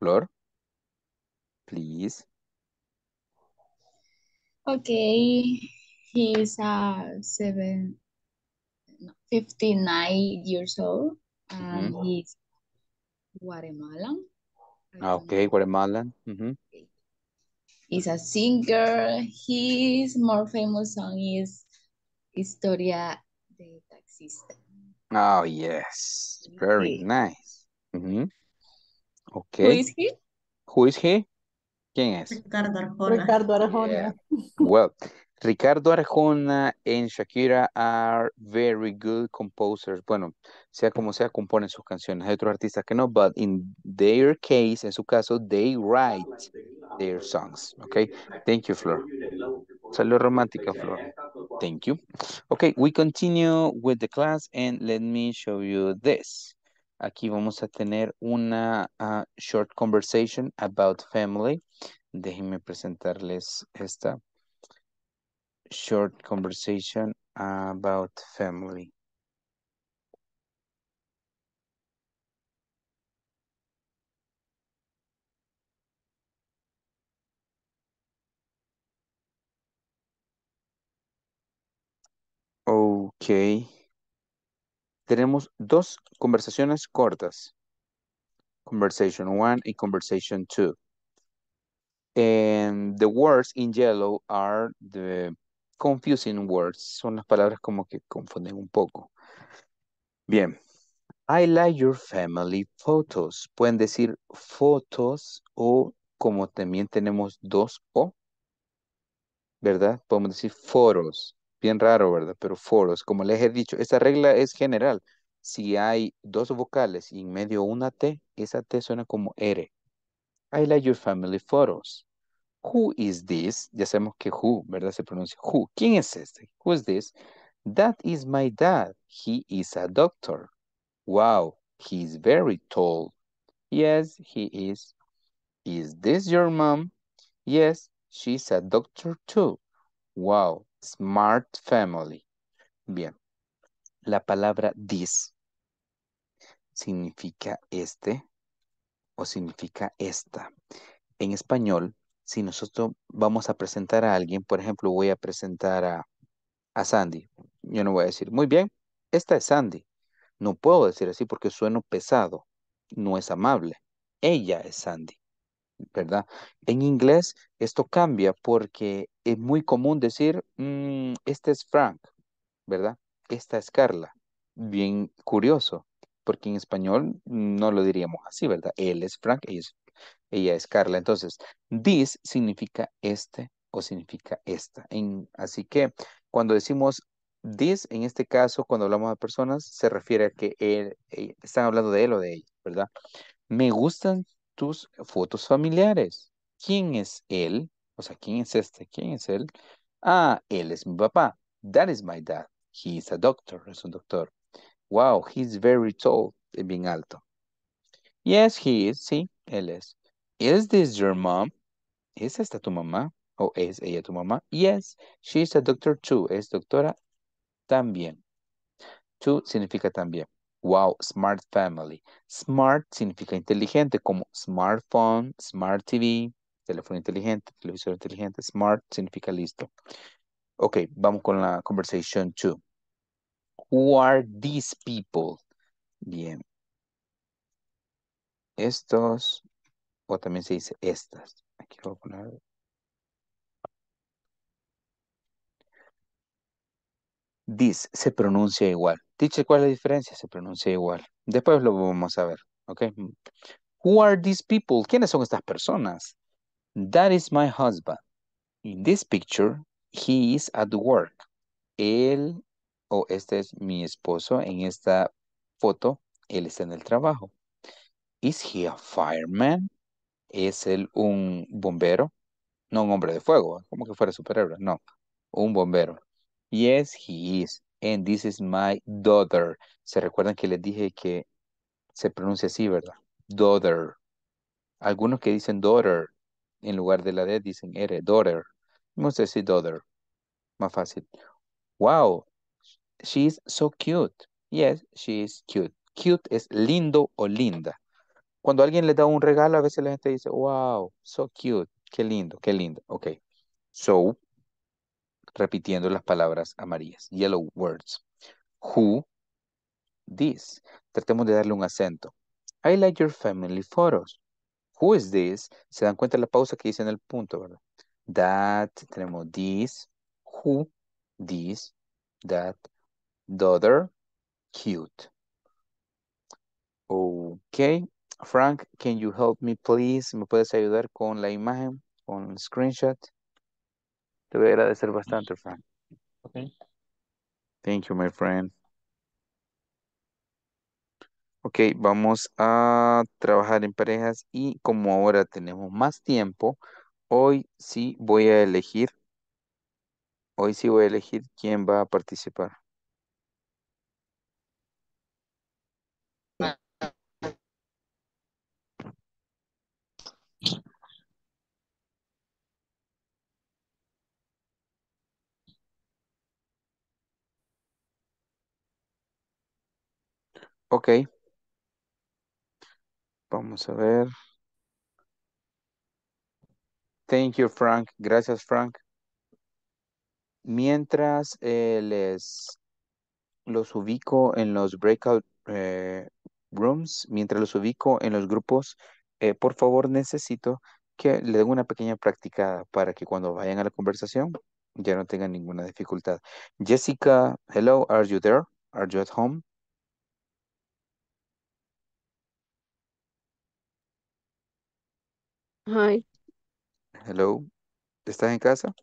Flor, please. Okay, he's uh seven, no, fifty-nine years old, and Mhm. he's Guatemalan. I Ah, don't okay, know. Guatemalan. Mhm. He's a singer. His more famous song is Historia de Taxista. Oh, yes. Very Okay. nice. Mhm. Who Okay. is he? Who is he? ¿Quién es? Ricardo Arjona. Ricardo Yeah. Arjona. Well, Ricardo Arjona and Shakira are very good composers. Bueno, sea como sea, componen sus canciones. Hay otros artistas que no, but in their case, en su caso, they write their songs. Okay. Thank you, Flor. Salud romántica, Flor. Thank you. Okay, we continue with the class and let me show you this. Aquí vamos a tener una ah, short conversation about family. Déjenme presentarles esta short conversation about family. Okay. Tenemos dos conversaciones cortas. Conversation one y conversation two. And the words in yellow are the confusing words. Son las palabras como que confunden un poco. Bien. I like your family photos. Pueden decir fotos o como también tenemos dos o, ¿verdad? Podemos decir foros. Bien raro, ¿verdad? Pero foros. Como les he dicho, esta regla es general. Si hay dos vocales y en medio una T, esa T suena como R. I like your family photos. Who is this? Ya sabemos que who, ¿verdad? Se pronuncia who. ¿Quién es este? Who is this? That is my dad. He is a doctor. Wow, he is very tall. Yes, he is. Is this your mom? Yes, she's a doctor too. Wow, smart family. Bien, la palabra this significa este o significa esta. En español, si nosotros vamos a presentar a alguien, por ejemplo, voy a presentar a, a Sandy. Yo no voy a decir, muy bien, esta es Sandy. No puedo decir así porque sueno pesado. No es amable. Ella es Sandy, ¿verdad? En inglés esto cambia porque es muy común decir, "Mm, este es Frank, ¿verdad? Esta es Carla". Bien curioso, porque en español no lo diríamos así, ¿verdad? Él es Frank, ella es, ella es Carla. Entonces, this significa este o significa esta. En- así que cuando decimos this, en este caso, cuando hablamos de personas, se refiere a que él, eh, están hablando de él o de ella, ¿verdad? Me gustan tus fotos familiares. ¿Quién es él? O sea, ¿quién es este? ¿Quién es él? Ah, él es mi papá. That is my dad. He is a doctor. Es un doctor. Wow, he's very tall. Es bien alto. Yes, he is. Sí, él es. Is this your mom? ¿Es esta tu mamá? ¿O es ella tu mamá? Yes, she's a doctor too. Es doctora también. To significa también. Wow, smart family. Smart significa inteligente, como smartphone, smart T V, teléfono inteligente, televisor inteligente. Smart significa listo. Ok, vamos con la conversation two. Who are these people? Bien, estos, o también se dice estas. Aquí lo voy a poner. This se pronuncia igual. Teacher, ¿cuál es la diferencia? Se pronuncia igual. Después lo vamos a ver. Ok. Who are these people? ¿Quiénes son estas personas? That is my husband. In this picture, he is at work. Él, o este es mi esposo, en esta foto, él está en el trabajo. Is he a fireman? ¿Es él un bombero? No un hombre de fuego, como que fuera superhéroe, no. Un bombero. Yes, he is. And this is my daughter. ¿Se recuerdan que les dije que se pronuncia así, verdad? Daughter. Algunos que dicen daughter, en lugar de la D dicen R, daughter. Vamos a decir daughter, más fácil. Wow, she's so cute. Yes, she is cute. Cute es lindo o linda. Cuando alguien le da un regalo, a veces la gente dice, wow, so cute, qué lindo, qué lindo. Ok, so repitiendo las palabras amarillas, yellow words. Who, this. Tratemos de darle un acento. I like your family photos. Who is this? Se dan cuenta de la pausa que hice en el punto, ¿verdad? That, tenemos this, who, this, that, the other, cute. Ok. Frank, can you help me, please? ¿Me puedes ayudar con la imagen, con el screenshot? Te voy a agradecer bastante, Frank. Okay. Thank you, my friend. Ok, vamos a trabajar en parejas y como ahora tenemos más tiempo, hoy sí voy a elegir, hoy sí voy a elegir quién va a participar. Ok. Vamos a ver. Thank you, Frank. Gracias, Frank. Mientras eh, les los ubico en los breakout eh, rooms, mientras los ubico en los grupos, eh, por favor necesito que le den una pequeña practicada para que cuando vayan a la conversación ya no tengan ninguna dificultad. Jessica, hello, are you there? Are you at home? Hi. Hello. ¿Estás en casa?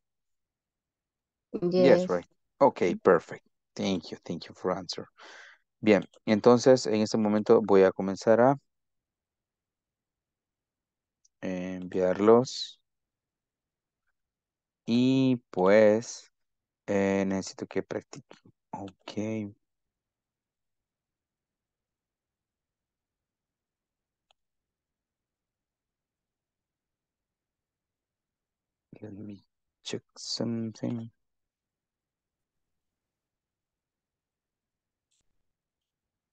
Yes. Yes, right. Okay, perfect. Thank you. Thank you for answer. Bien, entonces en este momento voy a comenzar a enviarlos. Y pues eh, necesito que practiquen. Ok. Let me check something.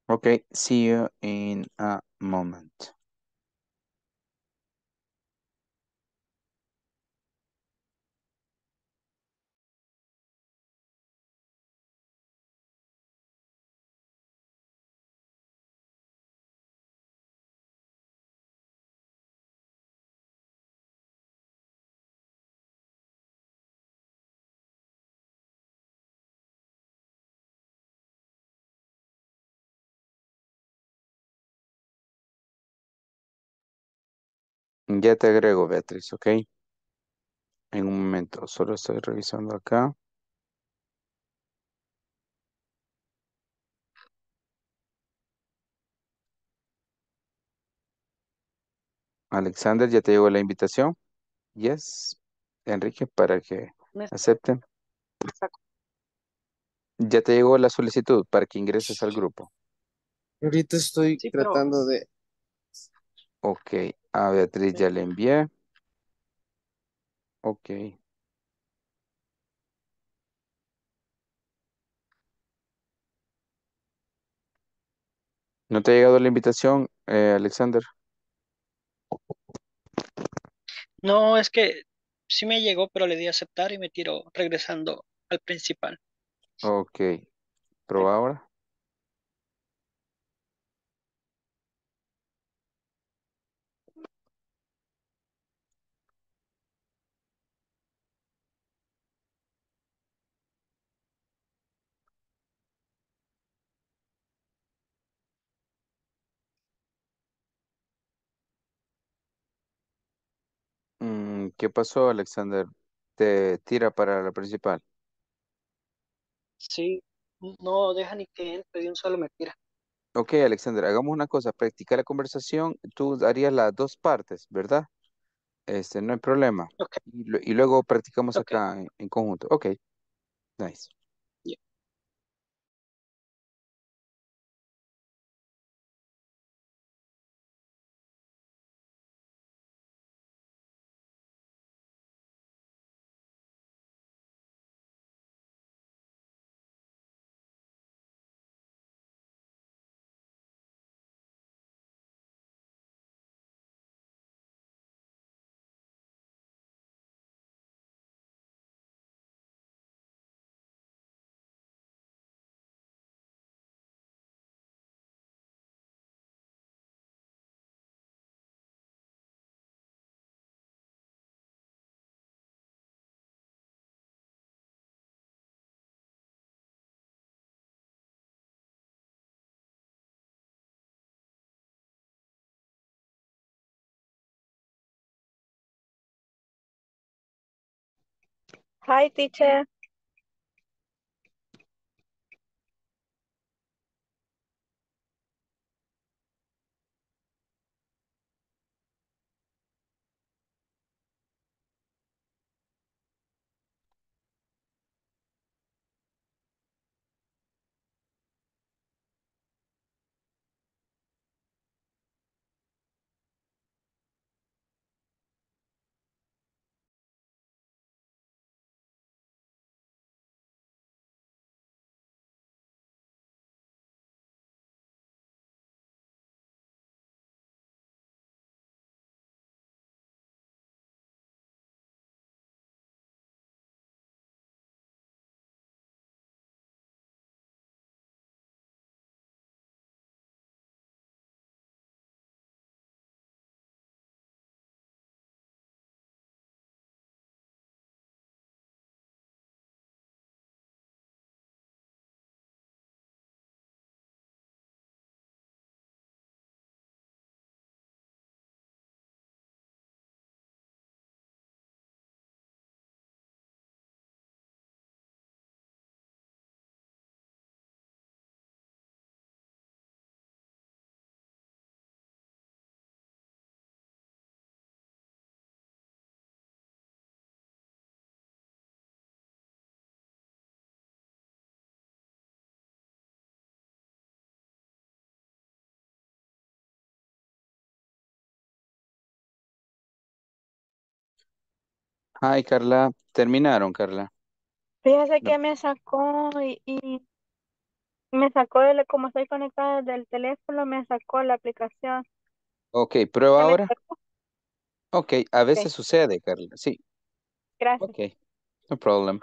Okay, see you in a moment. Ya te agrego, Beatriz, ¿ok? En un momento, solo estoy revisando acá. Alexander, ¿ya te llegó la invitación? Yes. Enrique, para que acepten. ¿Ya te llegó la solicitud para que ingreses al grupo? Ahorita estoy sí, tratando pero... de... Ok, a Beatriz ya le envié. Ok. ¿No te ha llegado la invitación, eh, Alexander? No, es que sí me llegó, pero le di a aceptar y me tiró regresando al principal. Ok, prueba sí. Ahora. ¿Qué pasó, Alexander? ¿Te tira para la principal? Sí, no deja ni que entre de un solo me tira. Ok, Alexander, hagamos una cosa, practica la conversación, tú harías las dos partes, ¿verdad? Este, no hay problema. Okay. Y, y luego practicamos okay. Acá en, en conjunto. Ok, nice. Yeah. Hi, teacher. Ay, Carla, terminaron, Carla. Fíjese No. que me sacó y, y me sacó de la- como estoy conectada del teléfono, me sacó la aplicación. Ok, prueba ¿Ya me ahora. sacó? Ok, a Ok, veces sucede, Carla. Sí, gracias. ok, no problem.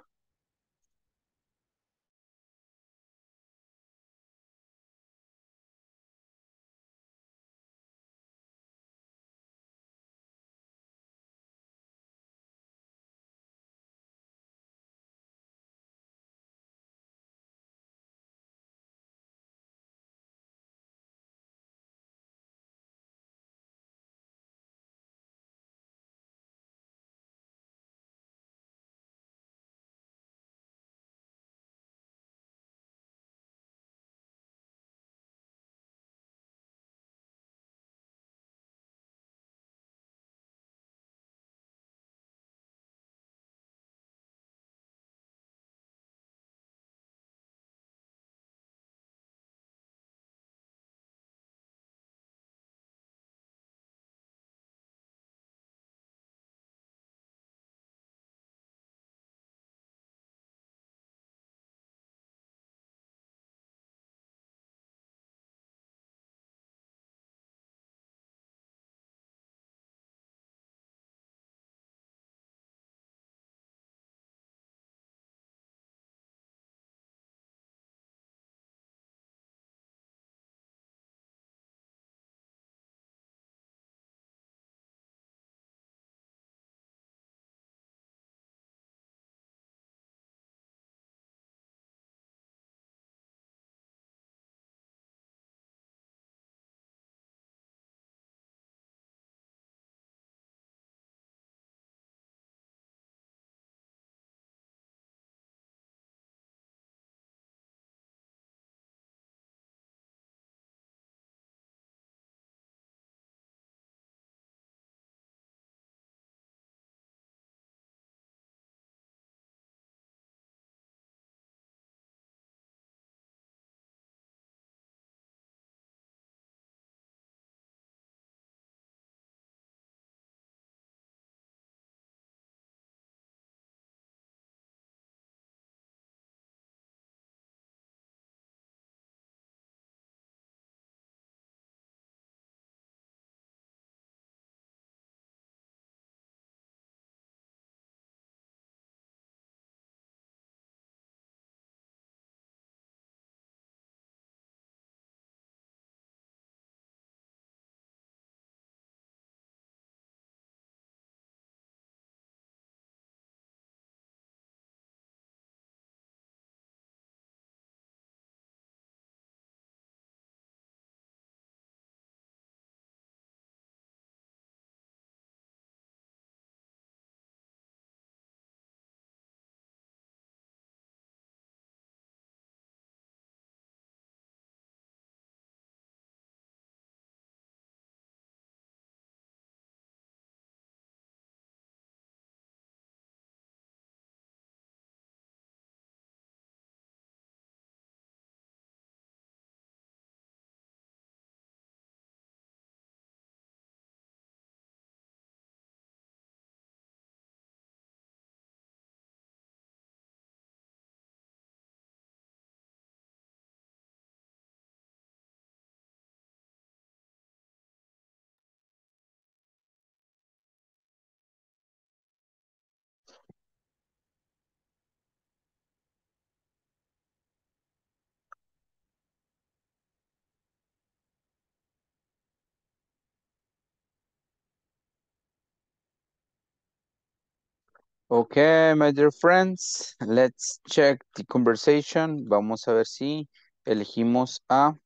Okay, my dear friends, let's check the conversation. Vamos a ver si elegimos a,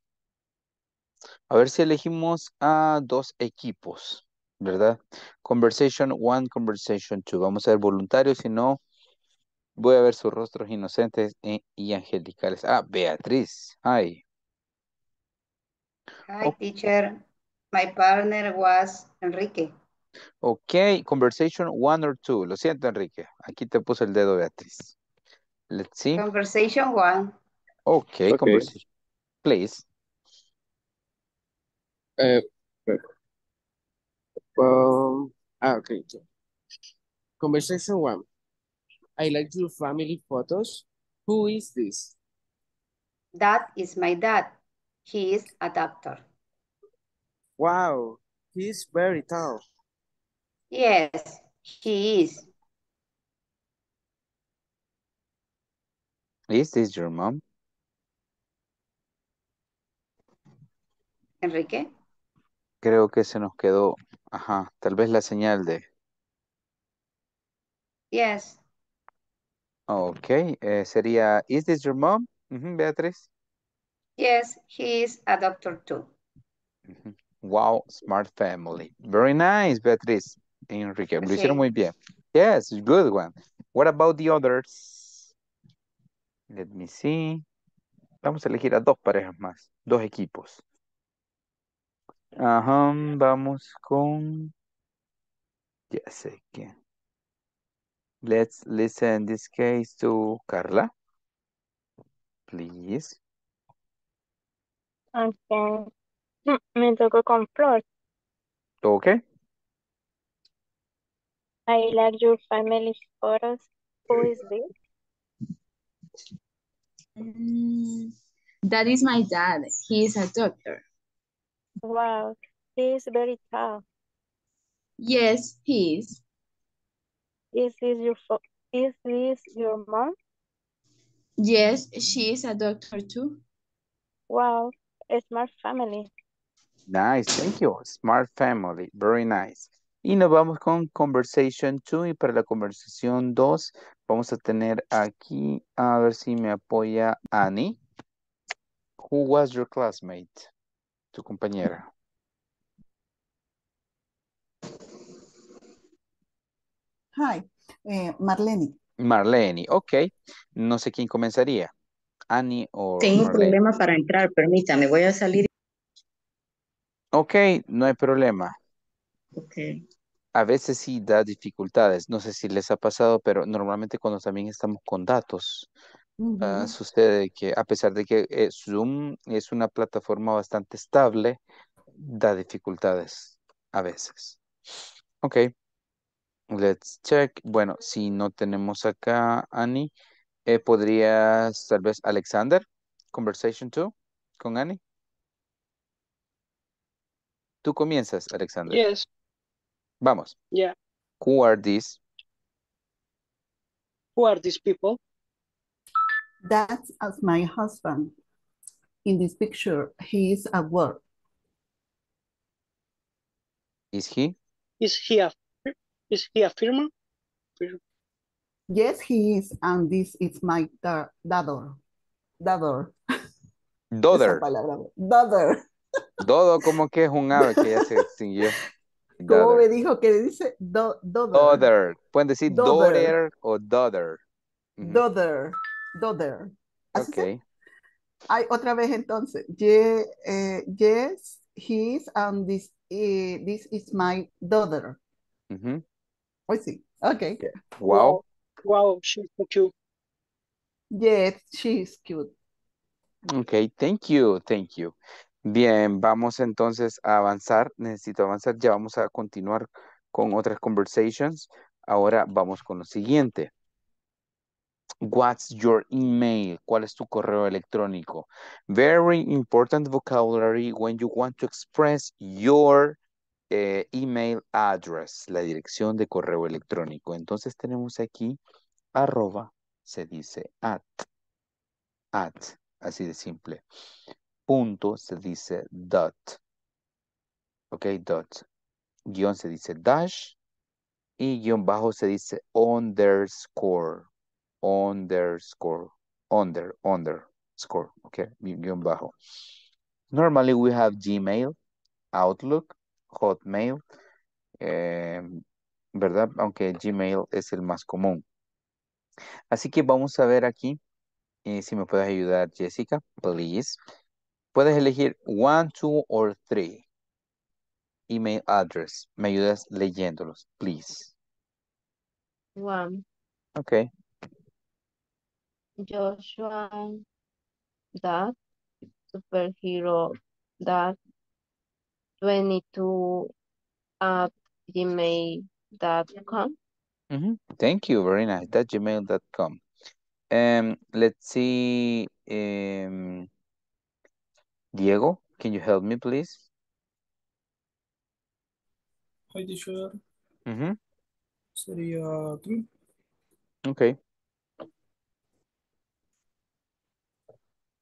a ver si elegimos a dos equipos, ¿verdad? Conversation one, conversation two. Vamos a ver voluntarios, si no, voy a ver sus rostros inocentes e, y angelicales. Ah, Beatriz, hi. Hi, okay. Teacher. My partner was Enrique. Ok, conversation one or two. Lo siento, Enrique. Aquí te puse el dedo, Beatriz. Let's see. Conversation one. Ok, okay. Conversation. Please. Uh, well, ah, okay. Conversation one. I like your family photos. Who is this? That is my dad. He is a doctor. Wow, he is very tall. Yes, he is. Is this your mom? Enrique. Creo que se nos quedó, ajá, tal vez la señal de... Yes. Ok, eh, sería, is this your mom? Uh-huh, Beatriz. Yes, he is a doctor too. Uh-huh. Wow, smart family. Very nice, Beatriz. Enrique, lo hicieron muy bien. Yes, good one. What about the others? Let me see. Vamos a elegir a dos parejas más, dos equipos. Ajá, vamos con... Ya sé quién. Let's listen in this case to Carla. Please. Okay. Me tocó con Flor. Okay. I like your family photos. Who is this? Mm, that is my dad. He is a doctor. Wow, he is very tall. Yes, he is. Is this your is this your mom? Yes, she is a doctor too. Wow, a smart family. Nice, thank you. Smart family, very nice. Y nos vamos con conversation two. Y para la conversación dos vamos a tener aquí, a ver si me apoya Annie. Who was your classmate? Tu compañera. Hi, eh, Marlene. Marlene, ok. No sé quién comenzaría. Annie o Tengo Marlene. Un problema para entrar, permítame, voy a salir. Ok, no hay problema. Okay. A veces sí da dificultades, no sé si les ha pasado, pero normalmente cuando también estamos con datos, uh-huh. uh, sucede que a pesar de que eh, Zoom es una plataforma bastante estable, da dificultades a veces. Ok, let's check. Bueno, si no tenemos acá, Annie, eh, ¿podrías tal vez Alexander? Conversation two con Annie. Tú comienzas, Alexander. Yes. Vamos. Yeah. Who are these? Who are these people? That's as my husband. In this picture, he is at work. Is he? Is he a is he a firma? Yes, he is, and this is my daughter. Daughter. Daughter. Daughter. Dodo, como que es un ave que ya se extinguió. ¿Cómo me dijo que dice? Do, Doder. Doder. Pueden decir Doder o Doder. Mm-hmm. Doder. Doder. ¿Así okay. Ay, otra vez entonces. Ye, eh, yes, his, and this, eh, this is my daughter. Mm-hmm. Hoy sí. Ok. Yeah. Wow. Wow, she's so cute. Yes, she's cute. Ok, thank you, thank you. Bien, vamos entonces a avanzar. Necesito avanzar. Ya vamos a continuar con otras conversations. Ahora vamos con lo siguiente. What's your email? ¿Cuál es tu correo electrónico? Very important vocabulary when you want to express your eh, email address, la dirección de correo electrónico. Entonces tenemos aquí arroba, se dice at, at, así de simple. Punto se dice dot, ok, dot, guión se dice dash, y guión bajo se dice underscore, underscore, under, underscore, okay, guión bajo. Normally we have Gmail, Outlook, Hotmail, eh, ¿verdad? Aunque Gmail es el más común. Así que vamos a ver aquí, eh, si me puedes ayudar, Jessica, please. Puedes elegir one, two, or three email address. Me ayudas leyéndolos, please. One. Okay. Joshua dot superhero dot twenty-two at gmail dot com. Mm-hmm. Thank you, very nice. That gmail dot com. Um, let's see. Um, Diego, can you help me, please? Hi, teacher. Mm-hmm. Sería three. Okay.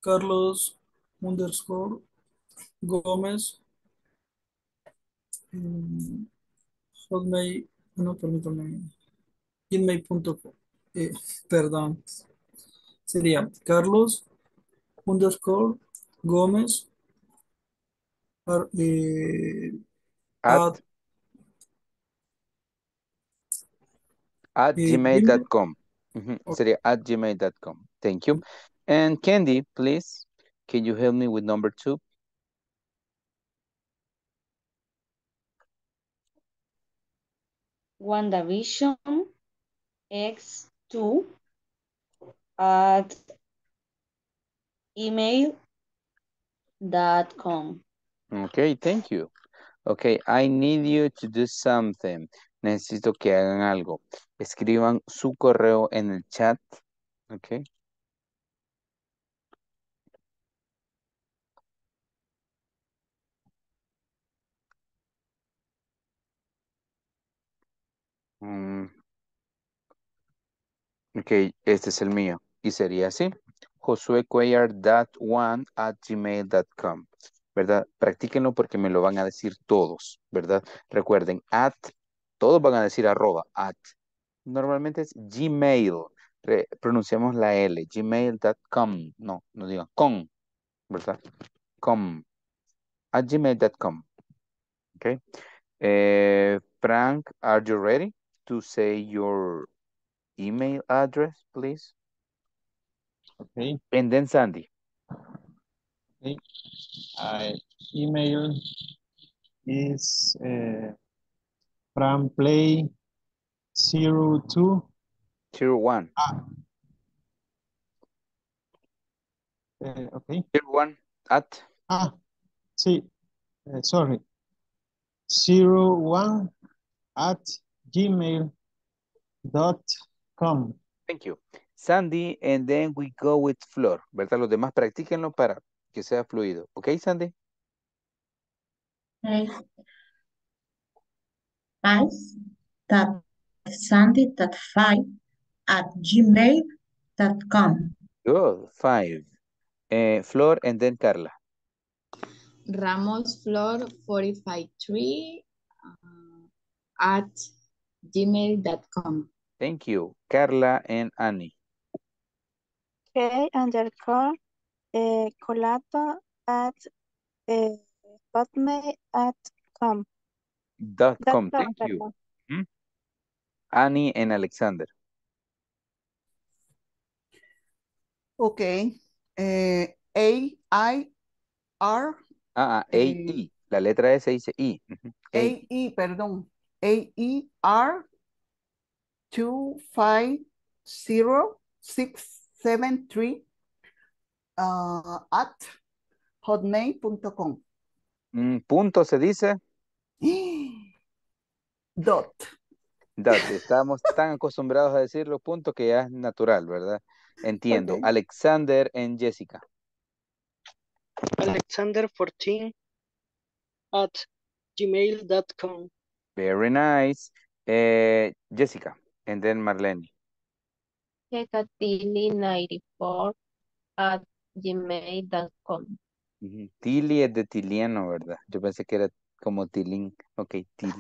Carlos underscore Gómez. Um, Hotmail. No, permítame. Gmail punto com. Eh, perdón. Sería Carlos underscore Gómez ar, eh, at, at, at eh, gmail punto com. Mm-hmm. Okay. Sería at gmail punto com. Thank you. And Candy, please, can you help me with number two? WandaVision X two at email dot com. Okay, thank you. Okay, I need you to do something. Necesito que hagan algo. Escriban su correo en el chat. Okay. Ok, este es el mío y sería así, josuecuellar punto one at gmail punto com, ¿verdad? Practíquenlo porque me lo van a decir todos, ¿verdad? Recuerden, at, todos van a decir arroba, at. Normalmente es gmail, Re, pronunciamos la L, gmail punto com, no, no digan com, ¿verdad? Com, at gmail punto com, ok. Eh, Frank, are you ready to say your email address, please? Okay. And then Sandy. Okay. I email is uh, from play zero two zero one. Ah. Uh, okay. Zero one at. Ah, see, uh, sorry. Zero one at gmail punto com. Thank you, Sandy, and then we go with Flor, ¿verdad? Los demás practíquenlo para que sea fluido. ¿Ok, Sandy? Okay. sandy dot five at gmail dot com. Good, five. Eh, Flor, and then Carla. Ramos Flor four five three uh, at gmail dot com. Thank you. Carla and Annie. K underscore eh, colato at eh, hotmail dot com. Dot com. Thank com. You. Hmm? Annie and Alexander. Okay. Eh, A I R. Ah, ah, A I. La letra S dice I. A I, perdón. A E R two five zero six seven three uh, at hotmail punto com. Mm, punto se dice. Dot. Dot. Estamos tan acostumbrados a decirlo punto que ya es natural, ¿verdad? Entiendo. Okay. Alexander and Jessica. Alexander fourteen at gmail dot com. Very nice. Uh, Jessica, and then Marlene. Tilly ninety-four at gmail dot com. Mm-hmm. Tilly es de Tiliano, ¿verdad? Yo pensé que era como Tilín. Ok, Tilly.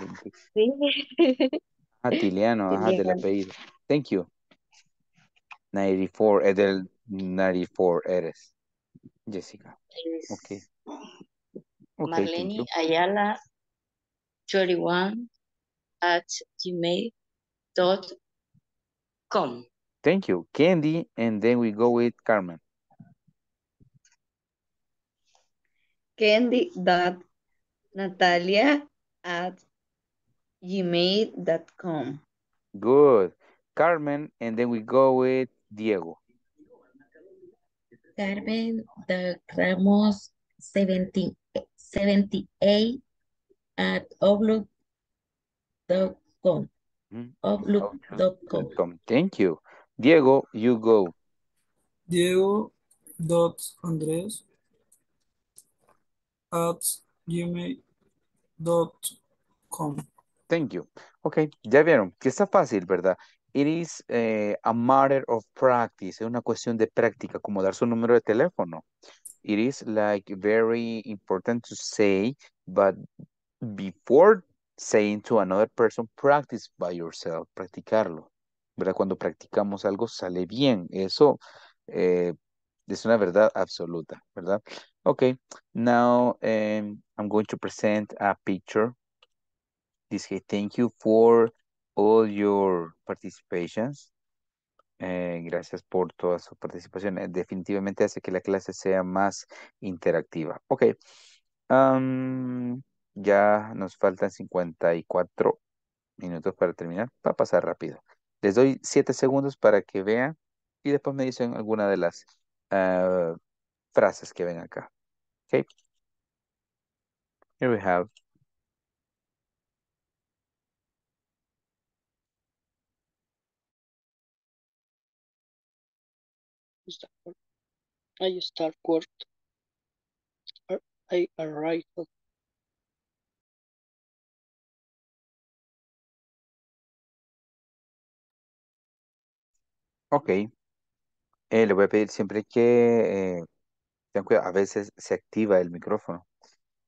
Sí. Atiliano, ajá, del apellido. Thank you. noventa y cuatro, es del noventa y cuatro eres. Jessica. Yes. Okay. Okay, Marlene Ayala thirty-one at gmail dot com. Thank you. Candy, and then we go with Carmen. Candy.Natalia at gmail dot com. Good. Carmen, and then we go with Diego. Carmen de Ramos seventy-eight at outlook dot com. Outlook dot com. Thank you. Diego, you go. Diego dot Andres at gmail dot com. Thank you. Ok, ya vieron que está fácil, ¿verdad? It is eh, a matter of practice. Es una cuestión de práctica, como dar su número de teléfono. It is like very important to say, but before saying to another person, practice by yourself. Practicarlo, ¿verdad? Cuando practicamos algo sale bien. Eso eh, es una verdad absoluta, ¿verdad? Ok, now um, I'm going to present a picture. This case, thank you for all your participations. Eh, gracias por todas sus participaciones. Definitivamente hace que la clase sea más interactiva. Ok. Um, ya nos faltan cincuenta y cuatro minutos para terminar. Va a pasar rápido. Les doy siete segundos para que vean y después me dicen alguna de las uh, frases que ven acá. Ok. Here we have. I start work. I arrive. Ok. Eh, le voy a pedir siempre que eh, tengan cuidado. A veces se activa el micrófono.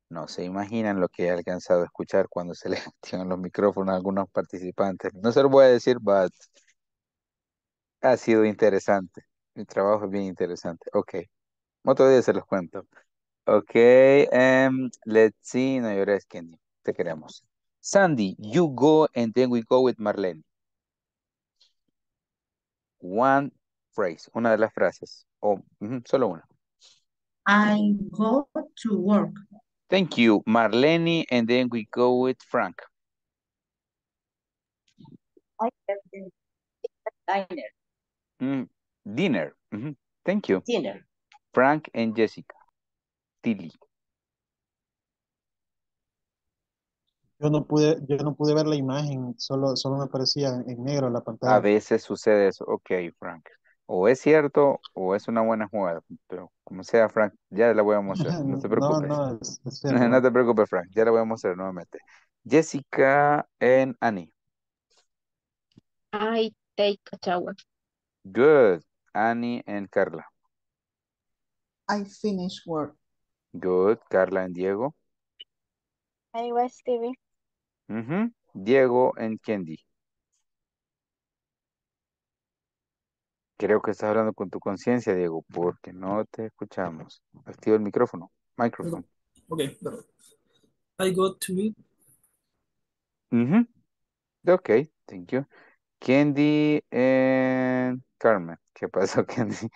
No se imaginan lo que he alcanzado a escuchar cuando se les activan los micrófonos a algunos participantes. No se los voy a decir, but ha sido interesante. Mi trabajo es bien interesante. Ok. Otro día se los cuento. Ok. Um, let's see. No llores, Kenny. Te queremos. Sandy, you go and then we go with Marlene. One phrase. Una de las frases. O oh, uh-huh, solo una. I go to work. Thank you, Marlene. And then we go with Frank. I have been at diner. Mm. Dinner. Mm-hmm. Thank you. Dinner. Frank and Jessica. Tilly. Yo no pude, yo no pude ver la imagen, solo, solo me aparecía en negro la pantalla. A veces sucede eso. Ok, Frank. O es cierto o es una buena jugada, pero como sea, Frank, ya la voy a mostrar. No te preocupes. No, no, es, es cierto. No te preocupes, Frank. Ya la voy a mostrar nuevamente. Jessica and Annie. I take a shower. Good. Annie and Carla. I finished work. Good. Carla and Diego. I watch T V. Mm-hmm. Diego and Candy. Creo que estás hablando con tu conciencia, Diego, porque no te escuchamos. Activa el micrófono. Microphone. Okay. I got to it. Mm-hmm. Okay. Thank you. Candy and Carmen. ¿Qué pasó, Candy?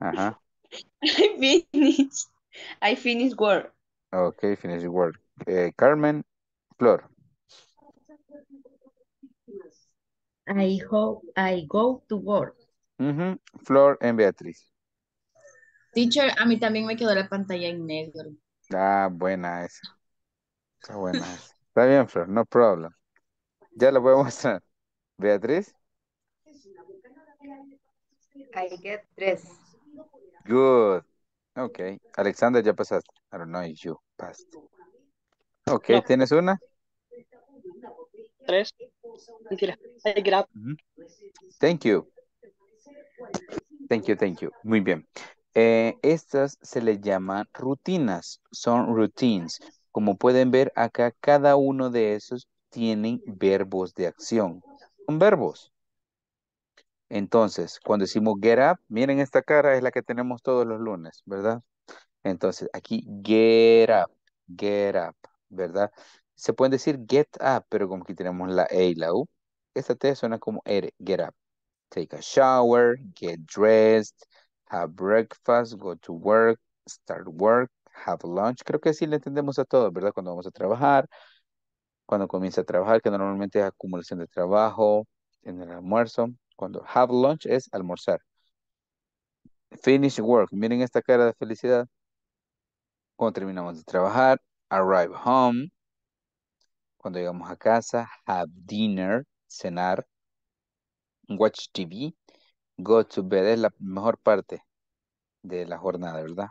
Ajá. I finished. I finished work. Okay, finished work. Eh, Carmen, Flor. I hope I go to work. Uh-huh. Flor and Beatriz. Teacher, a mí también me quedó la pantalla en negro. Ah, buena esa. Está buena esa. Está bien, Flor, no problem. Ya la voy a mostrar. Beatriz. I get dressed. Good. Okay. Alexander, ya pasaste. I don't know if you passed. Okay, no. ¿Tienes una? Tres. I grab. Mm-hmm. Thank you. Thank you, thank you. Muy bien. Eh, estas se les llaman rutinas. Son routines. Como pueden ver acá, cada uno de esos tienen verbos de acción. Son verbos. Entonces, cuando decimos get up, miren esta cara, es la que tenemos todos los lunes, ¿verdad? Entonces, aquí get up, get up, ¿verdad? Se pueden decir get up, pero como aquí tenemos la E y la U, esta T suena como R, get up. Take a shower, get dressed, have breakfast, go to work, start work, have lunch. Creo que así le entendemos a todos, ¿verdad? Cuando vamos a trabajar, cuando comienza a trabajar, que normalmente es acumulación de trabajo, en el almuerzo. Cuando have lunch es almorzar. Finish work. Miren esta cara de felicidad. Cuando terminamos de trabajar. Arrive home. Cuando llegamos a casa. Have dinner. Cenar. Watch T V. Go to bed. Es la mejor parte de la jornada, ¿verdad?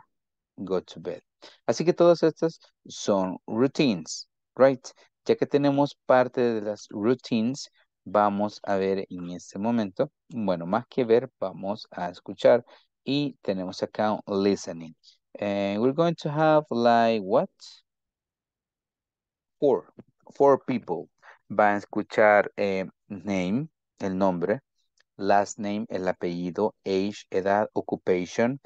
Go to bed. Así que todas estas son routines, right? Ya que tenemos parte de las routines, vamos a ver en este momento, bueno, más que ver, vamos a escuchar y tenemos acá un listening. And we're going to have like what? Four. Four people. Van a escuchar eh, name, el nombre, last name, el apellido, age, edad, occupation.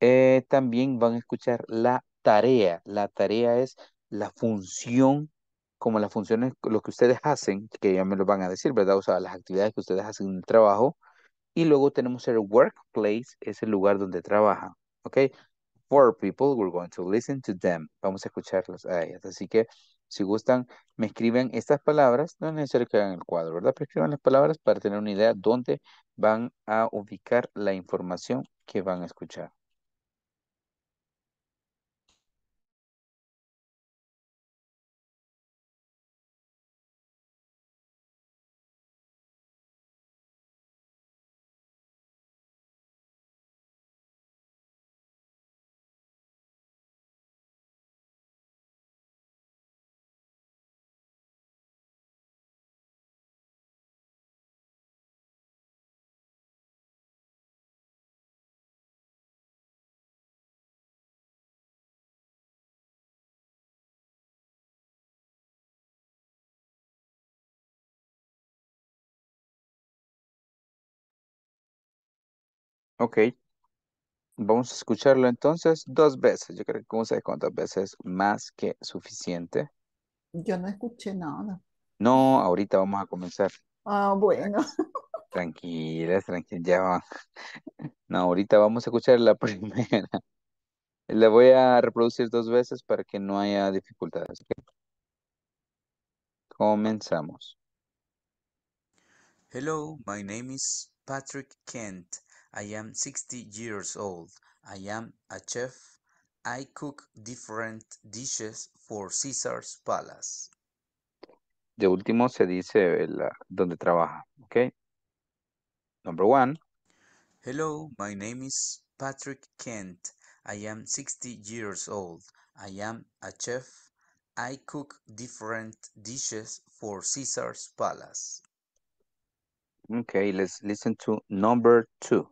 Eh, también van a escuchar la tarea. La tarea es la función, como las funciones, lo que ustedes hacen, que ya me lo van a decir, ¿verdad? O sea, las actividades que ustedes hacen en el trabajo. Y luego tenemos el workplace, es el lugar donde trabajan, ¿ok? Four people, we're going to listen to them. Vamos a escucharlas a ellas. Así que, si gustan, me escriben estas palabras. No es necesario que hagan el cuadro, ¿verdad? Pero escriban las palabras para tener una idea dónde van a ubicar la información que van a escuchar. Ok, vamos a escucharlo entonces dos veces. Yo creo que como sé cuántas veces más que suficiente. Yo no escuché nada. No, ahorita vamos a comenzar. Ah, bueno. Tranquilas, tranquilas, ya va. No, ahorita vamos a escuchar la primera. La voy a reproducir dos veces para que no haya dificultades. Comenzamos. Hello, my name is Patrick Kent. I am sixty years old. I am a chef. I cook different dishes for Caesar's Palace. De último se dice el, donde trabaja, okay? Number one. Hello, my name is Patrick Kent. I am sixty years old. I am a chef. I cook different dishes for Caesar's Palace. Okay, let's listen to number two.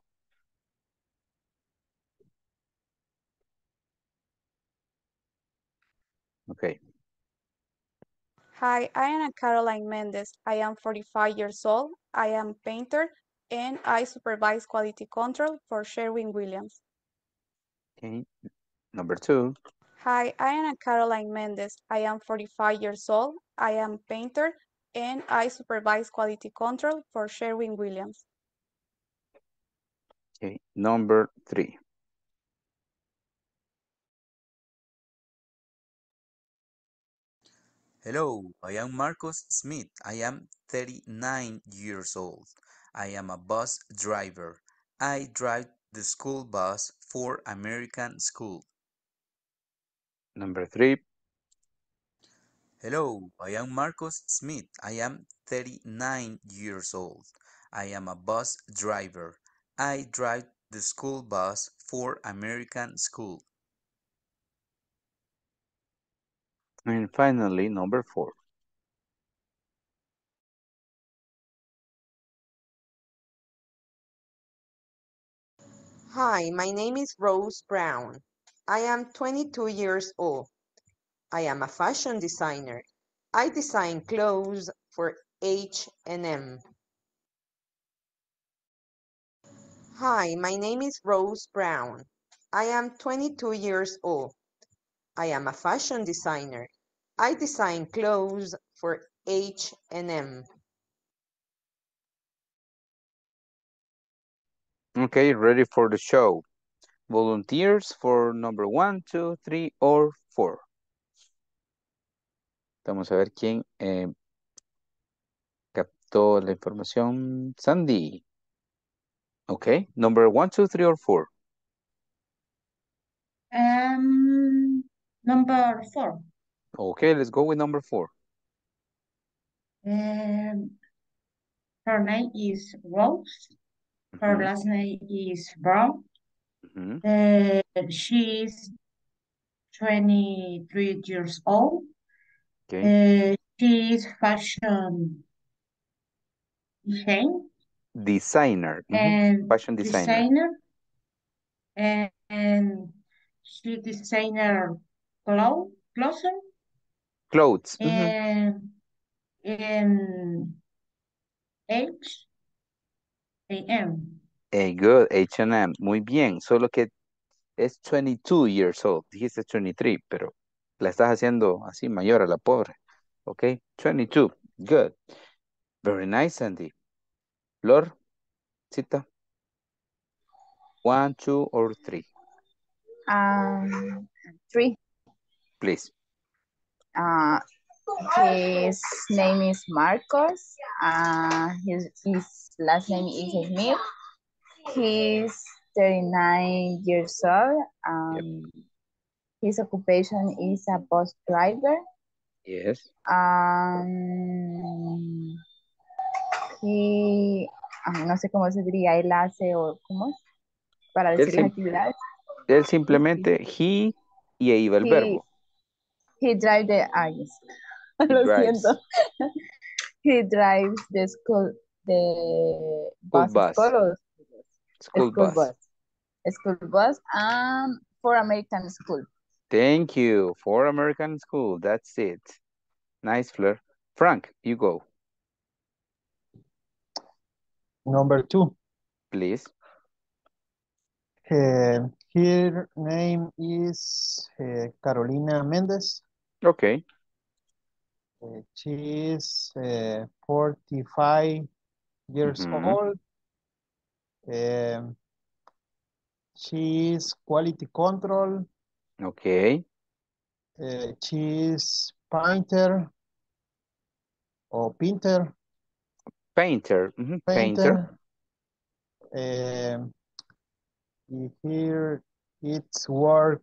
Okay. Hi, I am Caroline Mendez. I am forty-five years old. I am a painter and I supervise quality control for Sherwin Williams. Okay. Number two. Hi, I am Caroline Mendez. I am forty-five years old. I am a painter and I supervise quality control for Sherwin Williams. Okay. Number three. Hello, I am Marcus Smith. I am thirty-nine years old. I am a bus driver. I drive the school bus for American School. Number three. Hello, I am Marcus Smith. I am thirty-nine years old. I am a bus driver. I drive the school bus for American School. And finally, number four. Hi, my name is Rose Brown. I am twenty-two years old. I am a fashion designer. I design clothes for H and M. Hi, my name is Rose Brown. I am twenty-two years old. I am a fashion designer. I design clothes for H and M. Okay, ready for the show. Volunteers for number one, two, three, or four. Vamos a ver quién eh, captó la información. Sandy. Okay, number one, two, three, or four. Um, number four. Okay, let's go with number four. Um, her name is Rose. Her mm-hmm. last name is Brown. Mm-hmm. Uh, she is twenty-three years old. Okay. Uh, she is fashion design. designer. Mm-hmm. And fashion designer. designer and, and she designer clothes. Clothes. And, mm-hmm. and H. H and M. Hey, good, H and M. Muy bien, solo que es twenty-two years old. Dijiste twenty-three, pero la estás haciendo así mayor a la pobre. Ok, twenty-two. Good. Very nice, Sandy. Flor, cita. One, two, or three? Um, three. Please. Uh, his name is Marcos. Uh, his, his last name is Smith. He's thirty-nine years old. Um, yep. His occupation is a bus driver. Yes. Um, he, no sé cómo se diría, él hace o cómo es, para decir las actividades. Él simplemente, he, y ahí va el he, verbo. He drives the, ah, yes. Lo drives. siento. He drives the school, the school bus. bus. School, school bus. bus. School bus um, for American School. Thank you. For American School. That's it. Nice, Fleur. Frank, you go. Number two. Please. Uh, her name is uh, Carolina Mendez. Okay. Uh, she is uh, forty-five years mm-hmm. old. Um, she is quality control. Okay. Uh, she is painter or painter. Painter. Mm-hmm. Painter. painter. Um, here it's work.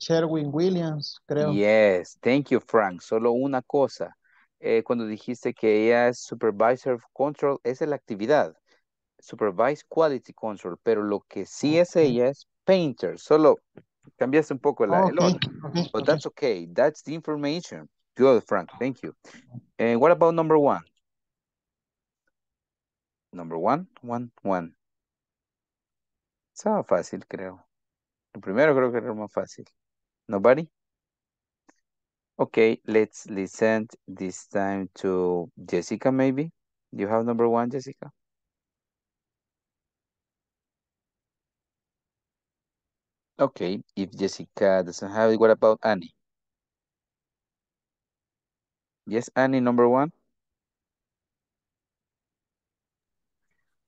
Sherwin Williams, creo. Yes, thank you, Frank. Solo una cosa. Eh, cuando dijiste que ella es supervisor of control, esa es la actividad. Supervised Quality Control, pero lo que sí es ella es painter. Solo cambiaste un poco la, okay. el orden. Okay. But that's okay. That's the information. Good, Frank. Thank you. And what about number one? Number one, one, one. Estaba fácil, creo. El primero creo que era más fácil. Nobody? Okay, let's listen this time to Jessica, maybe. Do you have number one, Jessica? Okay, if Jessica doesn't have it, what about Annie? Yes, Annie, number one.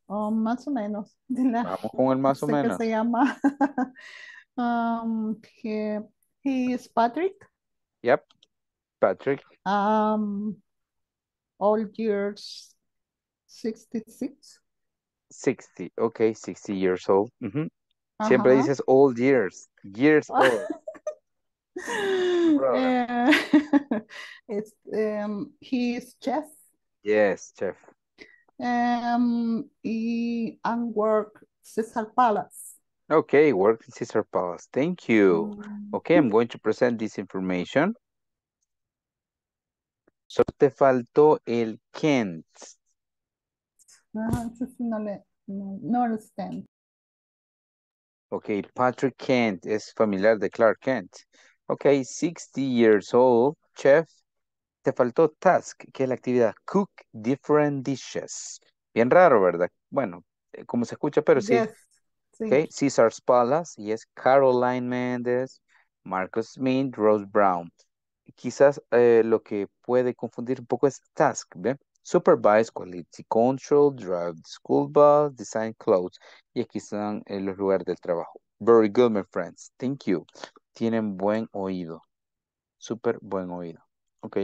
Um, más o menos. La, Vamos con el más o menos. Que se llama. um, he, he is Patrick. Yep, Patrick. Um, old years, sixty-six. sixty, okay, sixty years old. Mm-hmm. Siempre Ajá. dices old years, years old. uh, it's, um, he is chef. Yes, chef. Um, he, and work Caesar's Palace. Okay, work Caesar's Palace. Thank you. Mm. Okay, I'm going to present this information. Solo te faltó el can't. Uh, no, le, no, no understand. Okay, Patrick Kent es familiar de Clark Kent. Okay, sixty years old, chef, te faltó task, que es la actividad cook different dishes. Bien raro, ¿verdad? Bueno, como se escucha, pero sí. Yes, sí. Okay. Caesar's Palace, y es Caroline Méndez, Marcus Smith, Rose Brown. Quizás eh, lo que puede confundir un poco es task, ¿ve? Supervise, quality control, drive the school bus, design clothes. Y aquí están eh, los lugares del trabajo. Very good, my friends. Thank you. Tienen buen oído. Súper buen oído. Ok.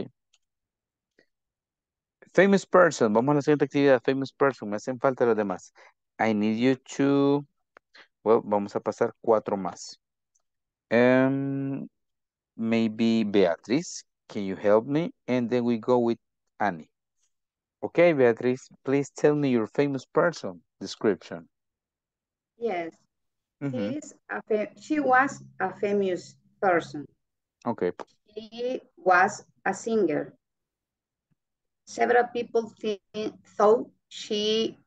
Famous person. Vamos a la siguiente actividad. Famous person. Me hacen falta los demás. I need you to... Well, vamos a pasar cuatro más. Um, maybe Beatriz. Can you help me? And then we go with Annie. Okay, Beatriz, please tell me your famous person description. Yes, mm-hmm. she, is a she was a famous person. Okay. She was a singer. Several people think, thought she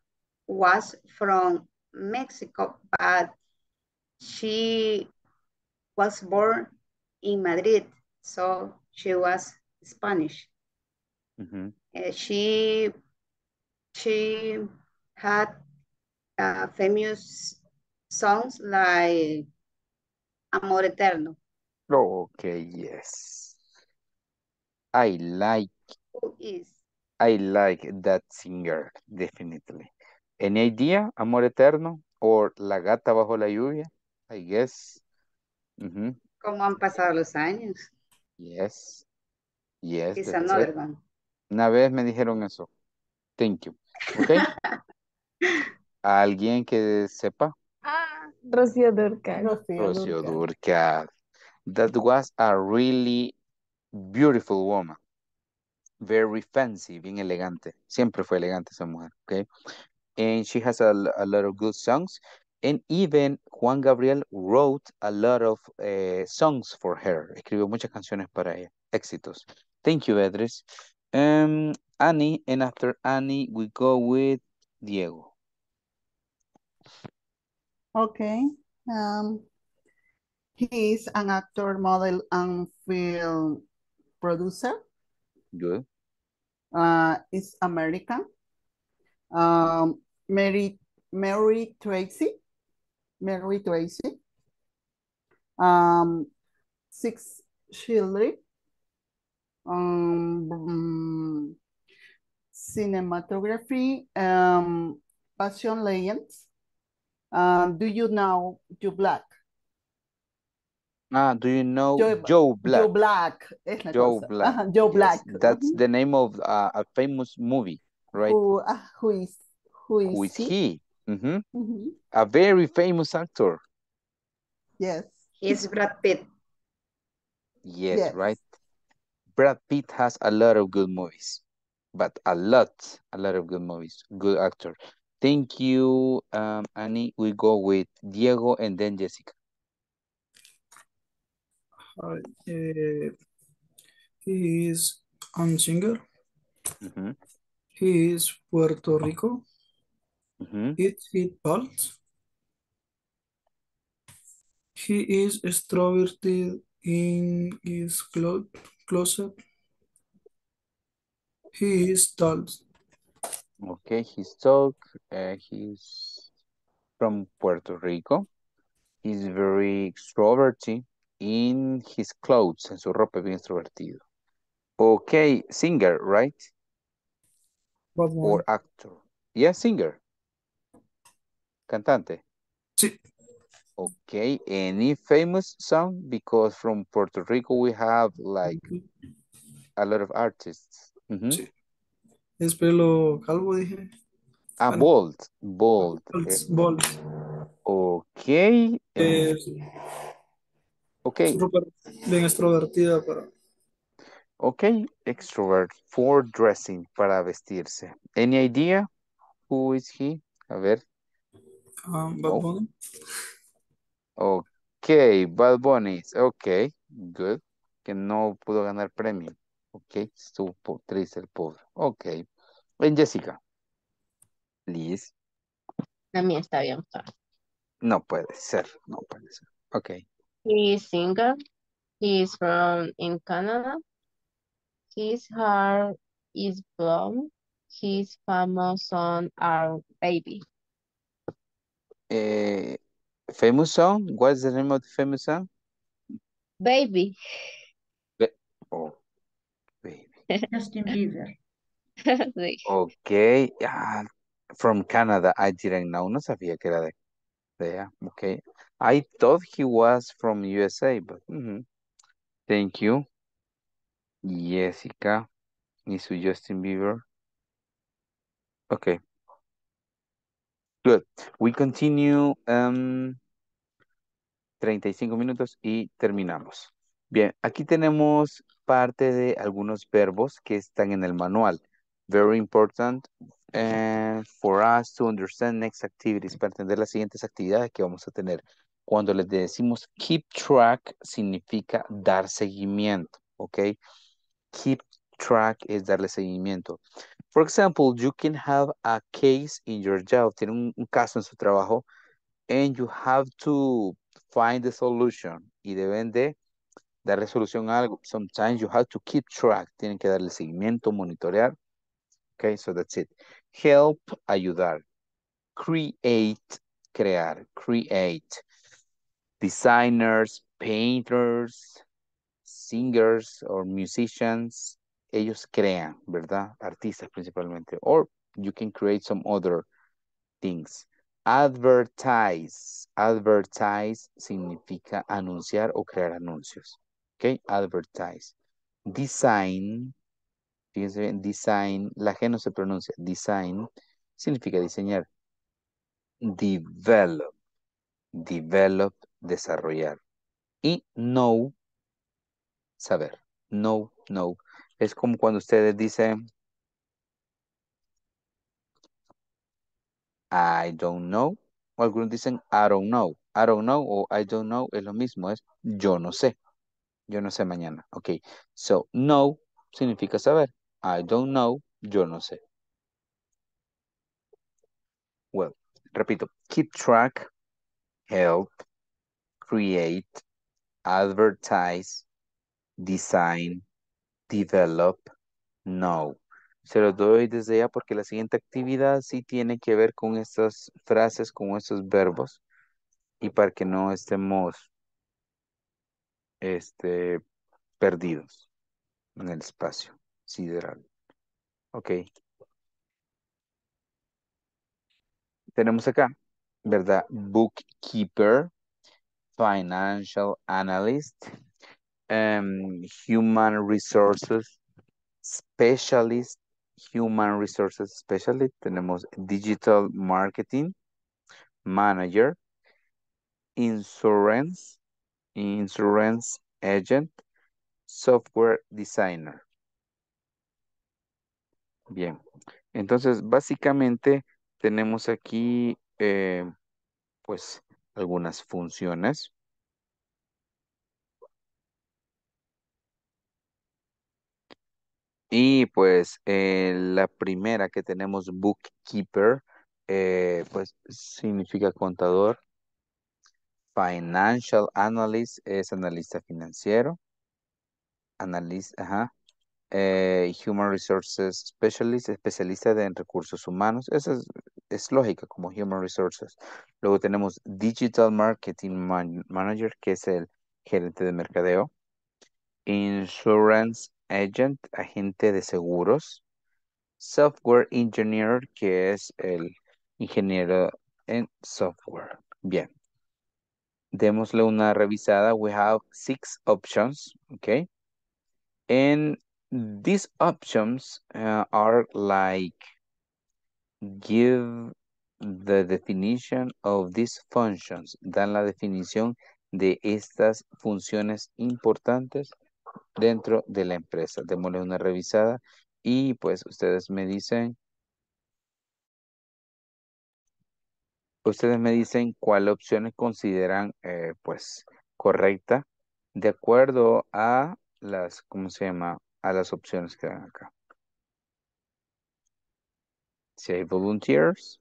was from Mexico, but she was born in Madrid, so she was Spanish. Mm-hmm. Uh, she she had uh, famous songs like Amor Eterno. Oh, okay, yes. I like. Who is? I like that singer, definitely. Any idea, Amor Eterno? Or La Gata Bajo la Lluvia, I guess. Mm-hmm. Como han pasado los años. Yes. Yes. It's another it. one. Una vez me dijeron eso. Thank you. Okay. ¿Alguien que sepa? Ah, Rocío Dúrcal. Rocío Dúrcal. That was a really beautiful woman. Very fancy, bien elegante. Siempre fue elegante esa mujer. Okay. And she has a, a lot of good songs. And even Juan Gabriel wrote a lot of uh, songs for her. Escribió muchas canciones para ella. Éxitos. Thank you, Beatriz. Um, Annie, and after Annie, we go with Diego. Okay. Um, he is an actor, model, and film producer. Good. Uh, is American. Um, Mary, Mary Tracy. Mary Tracy. Um, six children. Um, um, cinematography, um, passion legends. Um, do you know Joe Black? Ah, do you know Joe, Joe Black? Joe Black. Es la Joe cosa. Black. Uh-huh. Joe yes, Black. That's the name of uh, a famous movie, right? Who, uh, who is who is, who is he? he? Mm-hmm. Mm-hmm. A very famous actor. Yes. He's Brad Pitt. Yes, yes. Right. Brad Pitt has a lot of good movies, but a lot, a lot of good movies, good actor. Thank you, um, Annie. We go with Diego and then Jessica. Hi, uh, he is a singer. Mm-hmm. He is Puerto Rico. Mm-hmm. It's it bald. He is extroverted in his clothes. Closer. He is tall. Okay, he's tall. Uh, he's from Puerto Rico. He's very extroverted in his clothes. En su ropa, bien extrovertido. Okay, singer, right? Bad Bunny. Or actor. Yeah, singer. Cantante. Sí. Okay, any famous song? Because from Puerto Rico we have like a lot of artists. Mm-hmm. Sí. Es pelo calvo, dije. Ah, bald. Bald. Bald. Okay. Eh, okay. Bien extrovertida para... Okay, extrovert for dressing, para vestirse. Any idea? Who is he? A ver. Um, Bad Bunny. Oh. Okay, Bad Bunny. Okay, good. Que no pudo ganar premio. Okay, estuvo triste el pobre. Okay. En Jessica. Liz. La mía está bien fácil. No puede ser, no puede ser. Okay. He is singer. He is from in Canada. His hair is blonde. His famous song are Baby. Eh, famous song? What's the name of the famous song? Baby. Be oh, baby. Justin Bieber. Sí. Okay. Ah, from Canada. I didn't know. No sabía que era de there. Okay. I thought he was from U S A, but mm-hmm. Thank you. Jessica. Is Justin Bieber. Okay. Good. We continue um, treinta y cinco minutos y terminamos. Bien, aquí tenemos parte de algunos verbos que están en el manual. Very important uh, for us to understand next activities, para entender las siguientes actividades que vamos a tener. Cuando les decimos keep track, significa dar seguimiento, ¿ok? Keep track es darle seguimiento. For example, you can have a case in your job. Tiene un, un caso en su trabajo. And you have to find the solution. Y deben de darle solución a algo. Sometimes you have to keep track. Tienen que darle seguimiento, monitorear. Okay, so that's it. Help, ayudar. Create, crear. Create. Designers, painters, singers or musicians. Ellos crean, ¿verdad? Artistas principalmente. Or you can create some other things. Advertise. Advertise significa anunciar o crear anuncios. ¿Ok? Advertise. Design. Fíjense bien, design. La G no se pronuncia. Design significa diseñar. Develop. Develop, desarrollar. Y know, saber. Know, know. Es como cuando ustedes dicen, I don't know. O algunos dicen, I don't know. I don't know o I don't know es lo mismo. Es yo no sé. Yo no sé mañana. Ok. So, know significa saber. I don't know. Yo no sé. Well, repito. Keep track. Help. Create. Advertise. Design. Develop, no. Se los doy desde ya porque la siguiente actividad sí tiene que ver con estas frases, con estos verbos. Y para que no estemos este, perdidos en el espacio sideral. Ok. Tenemos acá, ¿verdad? Bookkeeper, financial analyst. Um, human resources specialist, human resources specialist, tenemos digital marketing, manager, insurance, insurance agent, software designer. Bien, entonces básicamente tenemos aquí eh, pues algunas funciones. Y pues eh, la primera que tenemos, bookkeeper, eh, pues significa contador. Financial analyst es analista financiero. Analista, ajá. Eh, human resources specialist, especialista en recursos humanos. Eso es, es lógica como human resources. Luego tenemos digital marketing man manager, que es el gerente de mercadeo. Insurance agent, agente de seguros. Software engineer, que es el ingeniero en software. Bien. Démosle una revisada. We have six options, okay? And these options uh, are like, give the definition of these functions. Dan la definición de estas funciones importantes dentro de la empresa. Démosle una revisada y pues ustedes me dicen, ustedes me dicen cuáles opciones consideran eh, pues correcta de acuerdo a las, ¿cómo se llama? A las opciones que dan acá. Si hay volunteers.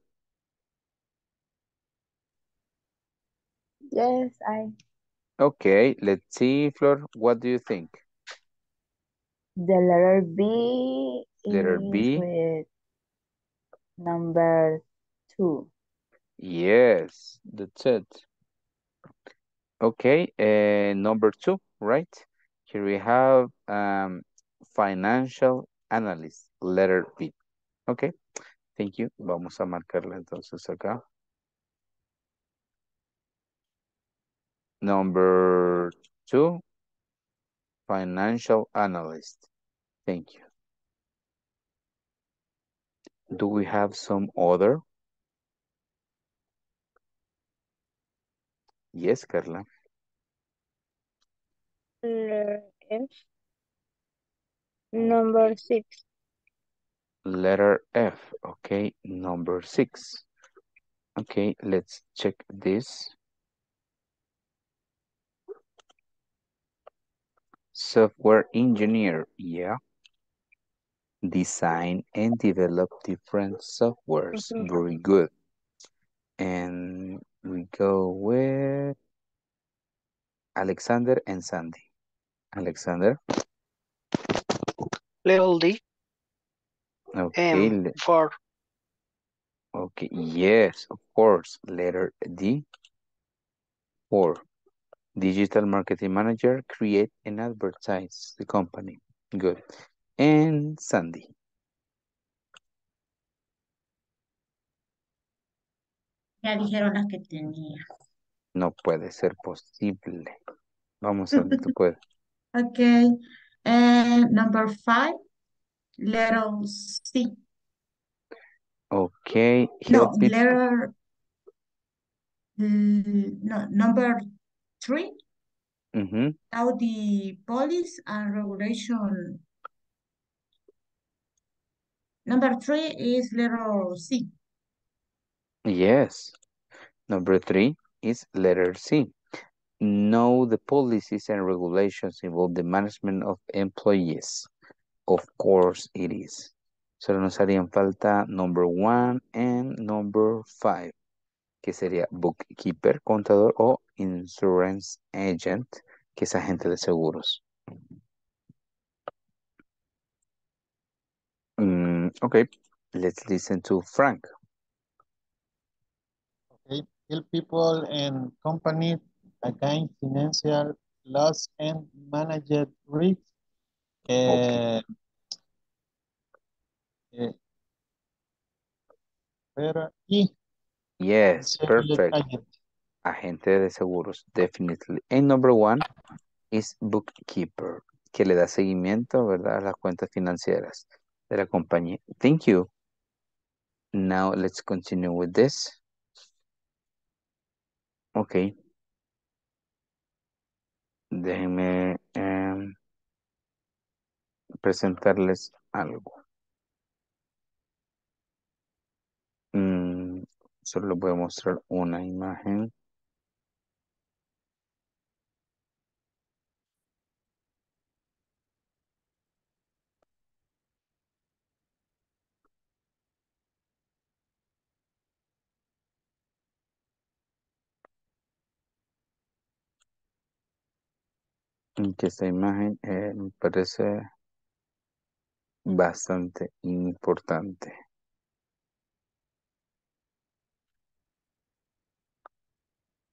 Yes, I. Okay, let's see, Flor, what do you think? The letter B Letter is B. with number two. Yes, that's it. Okay, uh, number two, right? Here we have um, financial analyst, letter B. Okay, thank you. Vamos a marcarla entonces acá. Number two, financial analyst. Thank you. Do we have some other? Yes, Carla. Letter F. Number six. Letter F. Okay, number six. Okay, let's check this. Software engineer, yeah. Design and develop different softwares. Mm-hmm. Very good. And we go with Alexander and Sandy. Alexander. Little D. Okay. Um, four. Okay, yes, of course. Letter D. Four. Digital marketing manager, create and advertise the company. Good. And Sandy. Ya dijeron las que tenía. No puede ser posible. Vamos a ver, tú puedes. Okay. And number five, letter C. Okay. No, letter... No, number three. Mm-hmm. How the police and regulation... Number three is letter C. Yes. Number three is letter C. Know the policies and regulations involve the management of employees. Of course it is. Solo nos harían falta number one and number five, que sería bookkeeper, contador o insurance agent, que es agente de seguros. Mm, okay, let's listen to Frank. Okay, help people and companies against financial loss and manage risk. Uh, okay. Uh, pero y yes, perfect. Agent. Agente de seguros, definitely. And number one is bookkeeper, que le da seguimiento, ¿verdad?, a las cuentas financieras de la compañía. Thank you. Now let's continue with this. Okay. Déjenme um, presentarles algo. Mm, solo voy a mostrar una imagen. Que esta imagen eh, me parece bastante importante.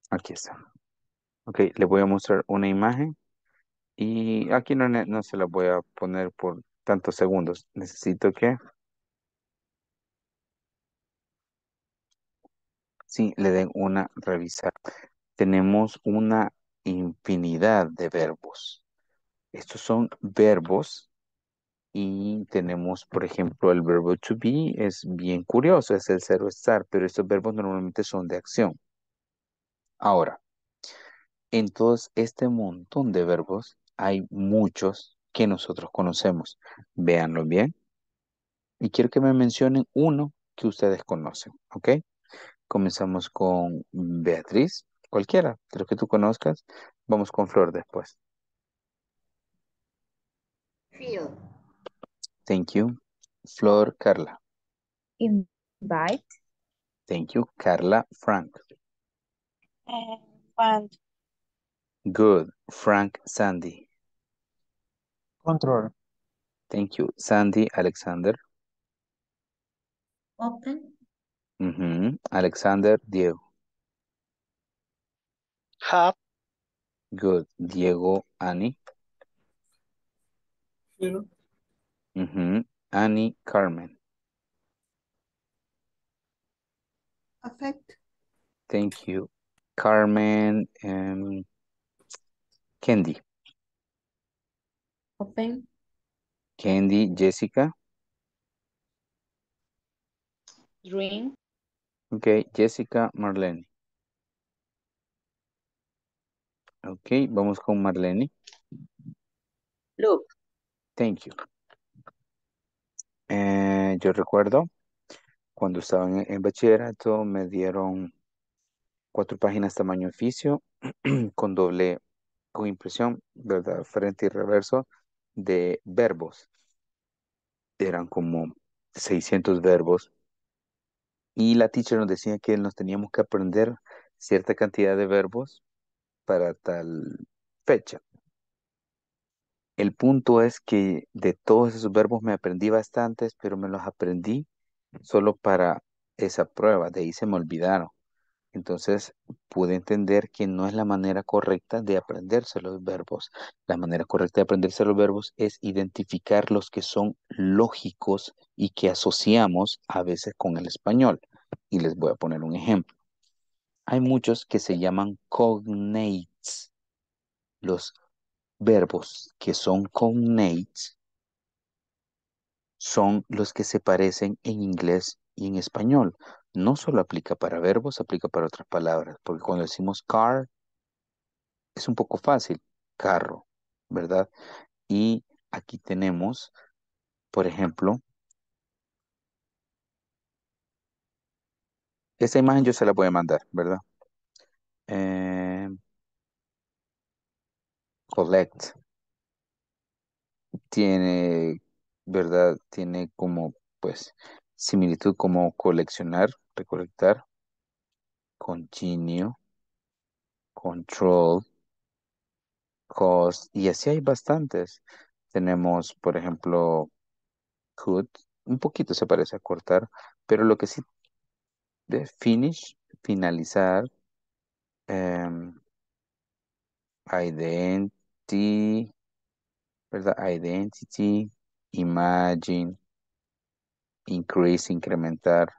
Aquí está. Ok, les voy a mostrar una imagen y aquí no, no se la voy a poner por tantos segundos. Necesito que sí, le den una revisada. Tenemos una infinidad de verbos. Estos son verbos y tenemos, por ejemplo, el verbo to be. Es bien curioso, es el cero estar, pero estos verbos normalmente son de acción. Ahora, en todo este montón de verbos hay muchos que nosotros conocemos. Véanlo bien. Y quiero que me mencionen uno que ustedes conocen, ¿ok? Comenzamos con Beatriz. Cualquiera de los que tú conozcas. Vamos con Flor después. Feel. Thank you. Flor, Carla. Invite. Thank you. Carla, Frank. Uh, Frank. Good. Frank, Sandy. Control. Thank you. Sandy Alexander. Open. Ujú. Alexander Diego. Have. Good. Diego Annie. Zero. Ujú. Annie Carmen. Affect. Thank you. Carmen um, Candy. Open. Candy Jessica. Dream. Okay, Jessica Marlene. Ok, vamos con Marlene. Look. Thank you. Eh, yo recuerdo cuando estaba en, en bachillerato me dieron cuatro páginas tamaño oficio con doble, con impresión, ¿verdad? Frente y reverso de verbos. Eran como seiscientos verbos. Y la teacher nos decía que nos teníamos que aprender cierta cantidad de verbos para tal fecha. El punto es que de todos esos verbos me aprendí bastantes, pero me los aprendí solo para esa prueba. De ahí se me olvidaron. Entonces pude entender que no es la manera correcta de aprenderse los verbos. La manera correcta de aprenderse los verbos es identificar los que son lógicos y que asociamos a veces con el español. Y les voy a poner un ejemplo. Hay muchos que se llaman cognates. Los verbos que son cognates son los que se parecen en inglés y en español. No solo aplica para verbos, aplica para otras palabras. Porque cuando decimos car, es un poco fácil. Carro, ¿verdad? Y aquí tenemos, por ejemplo, esta imagen yo se la voy a mandar, ¿verdad? Eh, collect. Tiene, ¿verdad? Tiene como, pues, similitud como coleccionar, recolectar. Continue. Control. Cost, y así hay bastantes. Tenemos, por ejemplo, cut, un poquito se parece a cortar, pero lo que sí, de finish, finalizar, um, identity, ¿verdad? Identity, imagine, increase, incrementar,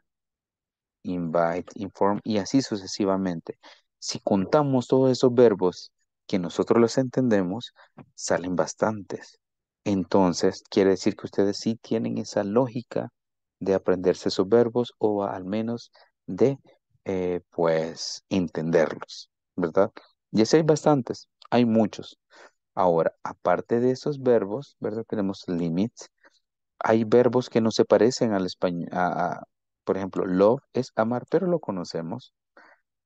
invite, inform, y así sucesivamente. Si contamos todos esos verbos que nosotros los entendemos, salen bastantes. Entonces, quiere decir que ustedes sí tienen esa lógica de aprenderse esos verbos o al menos de, eh, pues, entenderlos, ¿verdad? Y así hay bastantes, hay muchos. Ahora, aparte de esos verbos, ¿verdad? Tenemos limits. Hay verbos que no se parecen al español. A, a, por ejemplo, love es amar, pero lo conocemos,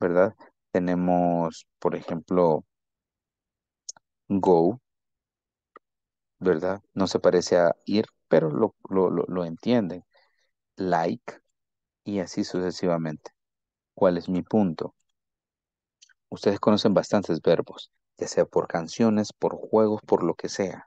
¿verdad? Tenemos, por ejemplo, go, ¿verdad? No se parece a ir, pero lo, lo, lo, lo entienden. Like, y así sucesivamente. ¿Cuál es mi punto? Ustedes conocen bastantes verbos, ya sea por canciones, por juegos, por lo que sea.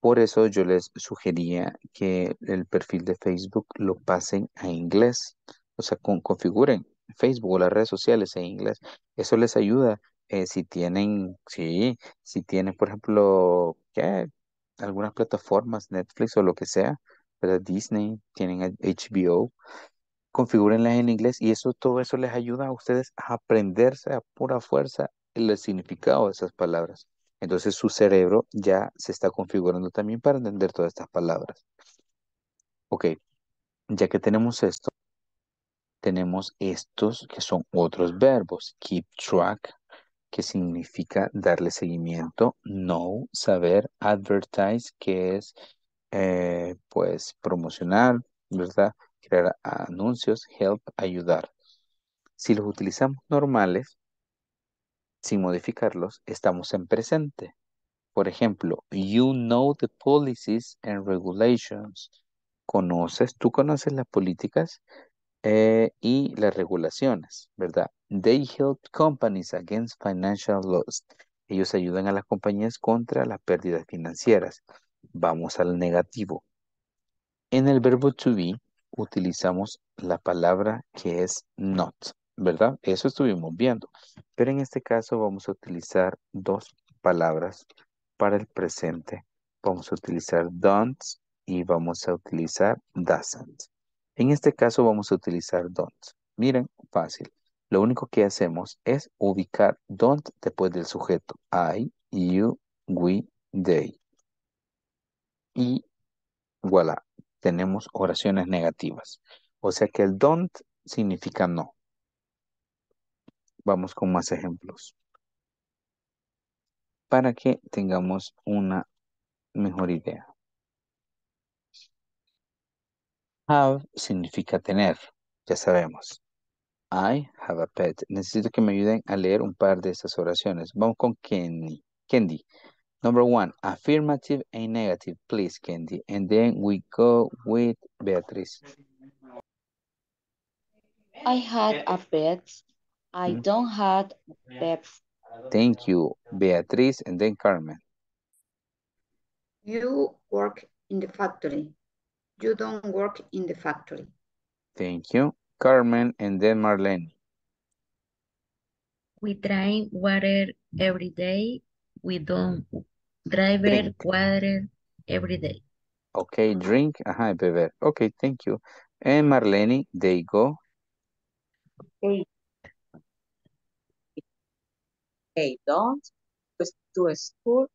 Por eso yo les sugería que el perfil de Facebook lo pasen a inglés. O sea, con, configuren Facebook o las redes sociales en inglés. Eso les ayuda. Eh, si tienen, sí, si tienen, por ejemplo, ¿qué? Algunas plataformas, Netflix o lo que sea, ¿verdad? Disney, tienen H B O, configúrenlas en inglés y eso, todo eso les ayuda a ustedes a aprenderse a pura fuerza el significado de esas palabras. Entonces su cerebro ya se está configurando también para entender todas estas palabras. Ok, ya que tenemos esto, tenemos estos que son otros verbos, keep track, que significa darle seguimiento, know, saber, advertise, que es eh, pues promocionar, ¿verdad? Crear anuncios, help, ayudar. Si los utilizamos normales, sin modificarlos, estamos en presente. Por ejemplo, you know the policies and regulations. Conoces, tú conoces las políticas Eh, y las regulaciones, ¿verdad? They help companies against financial loss. Ellos ayudan a las compañías contra las pérdidas financieras. Vamos al negativo. En el verbo to be utilizamos la palabra que es not, ¿verdad? Eso estuvimos viendo. Pero en este caso vamos a utilizar dos palabras para el presente. Vamos a utilizar don't y vamos a utilizar doesn't. En este caso vamos a utilizar don't. Miren, fácil. Lo único que hacemos es ubicar don't después del sujeto. I, you, we, they. Y voilà, tenemos oraciones negativas. O sea que el don't significa no. Vamos con más ejemplos. Para que tengamos una mejor idea. Have significa tener. Ya sabemos. I have a pet. Necesito que me ayuden a leer un par de estas oraciones. Vamos con Kenny. Candy. Number one, affirmative and negative, please, Candy. And then we go with Beatriz. I had a pet. I hmm? don't have pets. Thank you, Beatriz, and then Carmen. You work in the factory. You don't work in the factory. Thank you, Carmen, and then Marlene. We drink water every day. We don't drive drink. water every day. Okay, drink. Ajá, beber. Okay, thank you. And Marlene, they go. They okay. don't to school.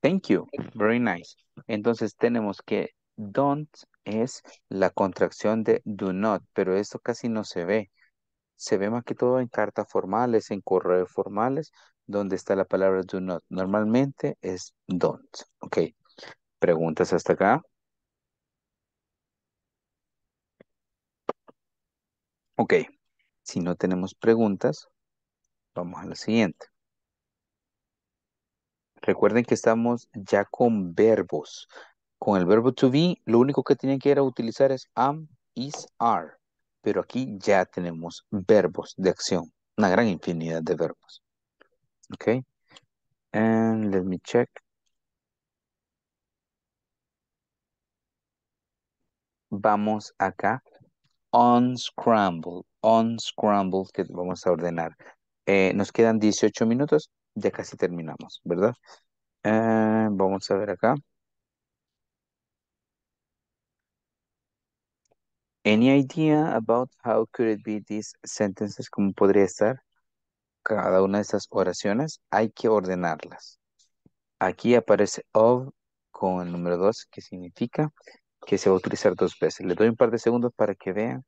Thank you. Very nice. Entonces tenemos que don't es la contracción de do not, pero esto casi no se ve. Se ve más que todo en cartas formales, en correos formales, donde está la palabra do not. Normalmente es don't. Ok. ¿Preguntas hasta acá? Ok. Si no tenemos preguntas, vamos a la siguiente. Recuerden que estamos ya con verbos. Con el verbo to be, lo único que tienen que ir a utilizar es am, is, are. Pero aquí ya tenemos verbos de acción. Una gran infinidad de verbos. Ok. And let me check. Vamos acá. Unscramble. Unscramble que vamos a ordenar. Eh, nos quedan dieciocho minutos. Ya casi terminamos, ¿verdad? Eh, vamos a ver acá. Any idea about how could it be these sentences? ¿Cómo podría estar cada una de estas oraciones? Hay que ordenarlas. Aquí aparece of con el número dos, que significa que se va a utilizar dos veces. Les doy un par de segundos para que vean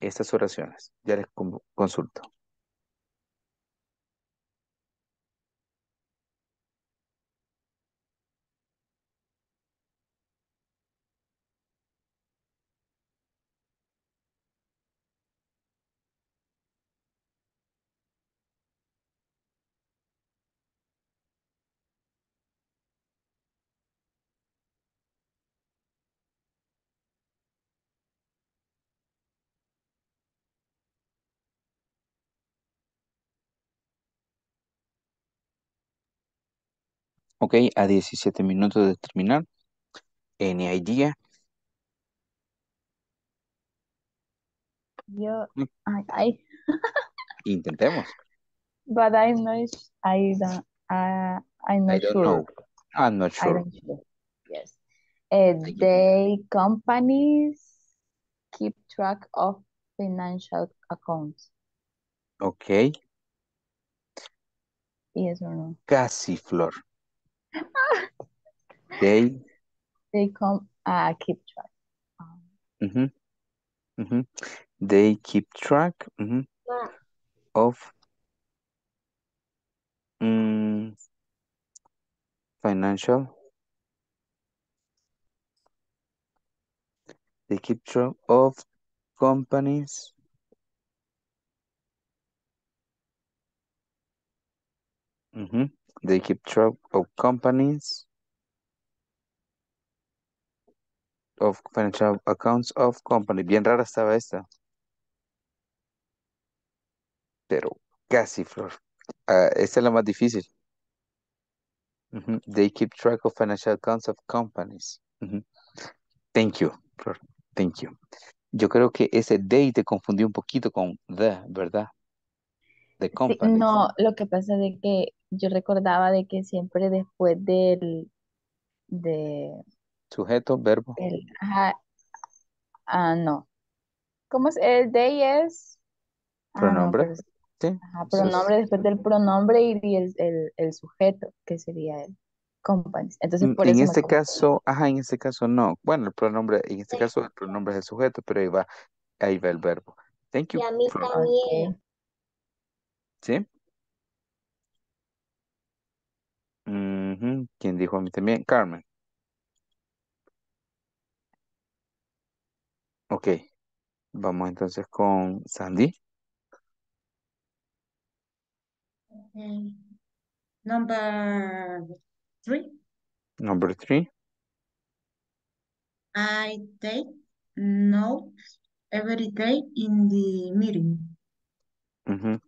estas oraciones. Ya les consulto. Ok, a diecisiete minutos de terminar. Any idea? Yo, I, I. Intentemos. But I'm not, I don't, uh, I'm not I don't sure. Know. I'm not sure. I'm not sure. Yes. Uh, they companies keep track of financial accounts. Ok. Yes or no? Casi, Flor. They they come uh, keep track. Um, mm-hmm. Mm-hmm. They keep track mm-hmm, yeah. of um, financial. They keep track of companies. Mm-hmm. They keep track of companies, of financial accounts of company. Bien rara estaba esta. Pero casi, Flor. Uh, esta es la más difícil. Mhm. They keep track of financial accounts of companies. Ujú. Thank you, Flor. Thank you. Yo creo que ese they te confundió un poquito con the, ¿verdad? The Sí, companies. no, lo que pasa es que yo recordaba de que siempre después del, de, Sujeto, verbo. el, ajá, ah, no, ¿cómo es? El they es, ah, no me Pronombre. acuerdo, Sí, ajá, eso es. pronombre, después del pronombre y, y el, el, el sujeto, que sería el companies. Entonces, En por en eso me este confundí. caso, ajá, en este caso no. Bueno, el pronombre, en este caso el pronombre es el sujeto, pero ahí va, ahí va el verbo. Thank you, Y a mí Flor. Ah, también. ok. Sí. Ujú. ¿Quién dijo a mí también? Carmen. Ok, vamos entonces con Sandy. Okay. Number three, Number three. I take notes every day in the meeting. Ujú.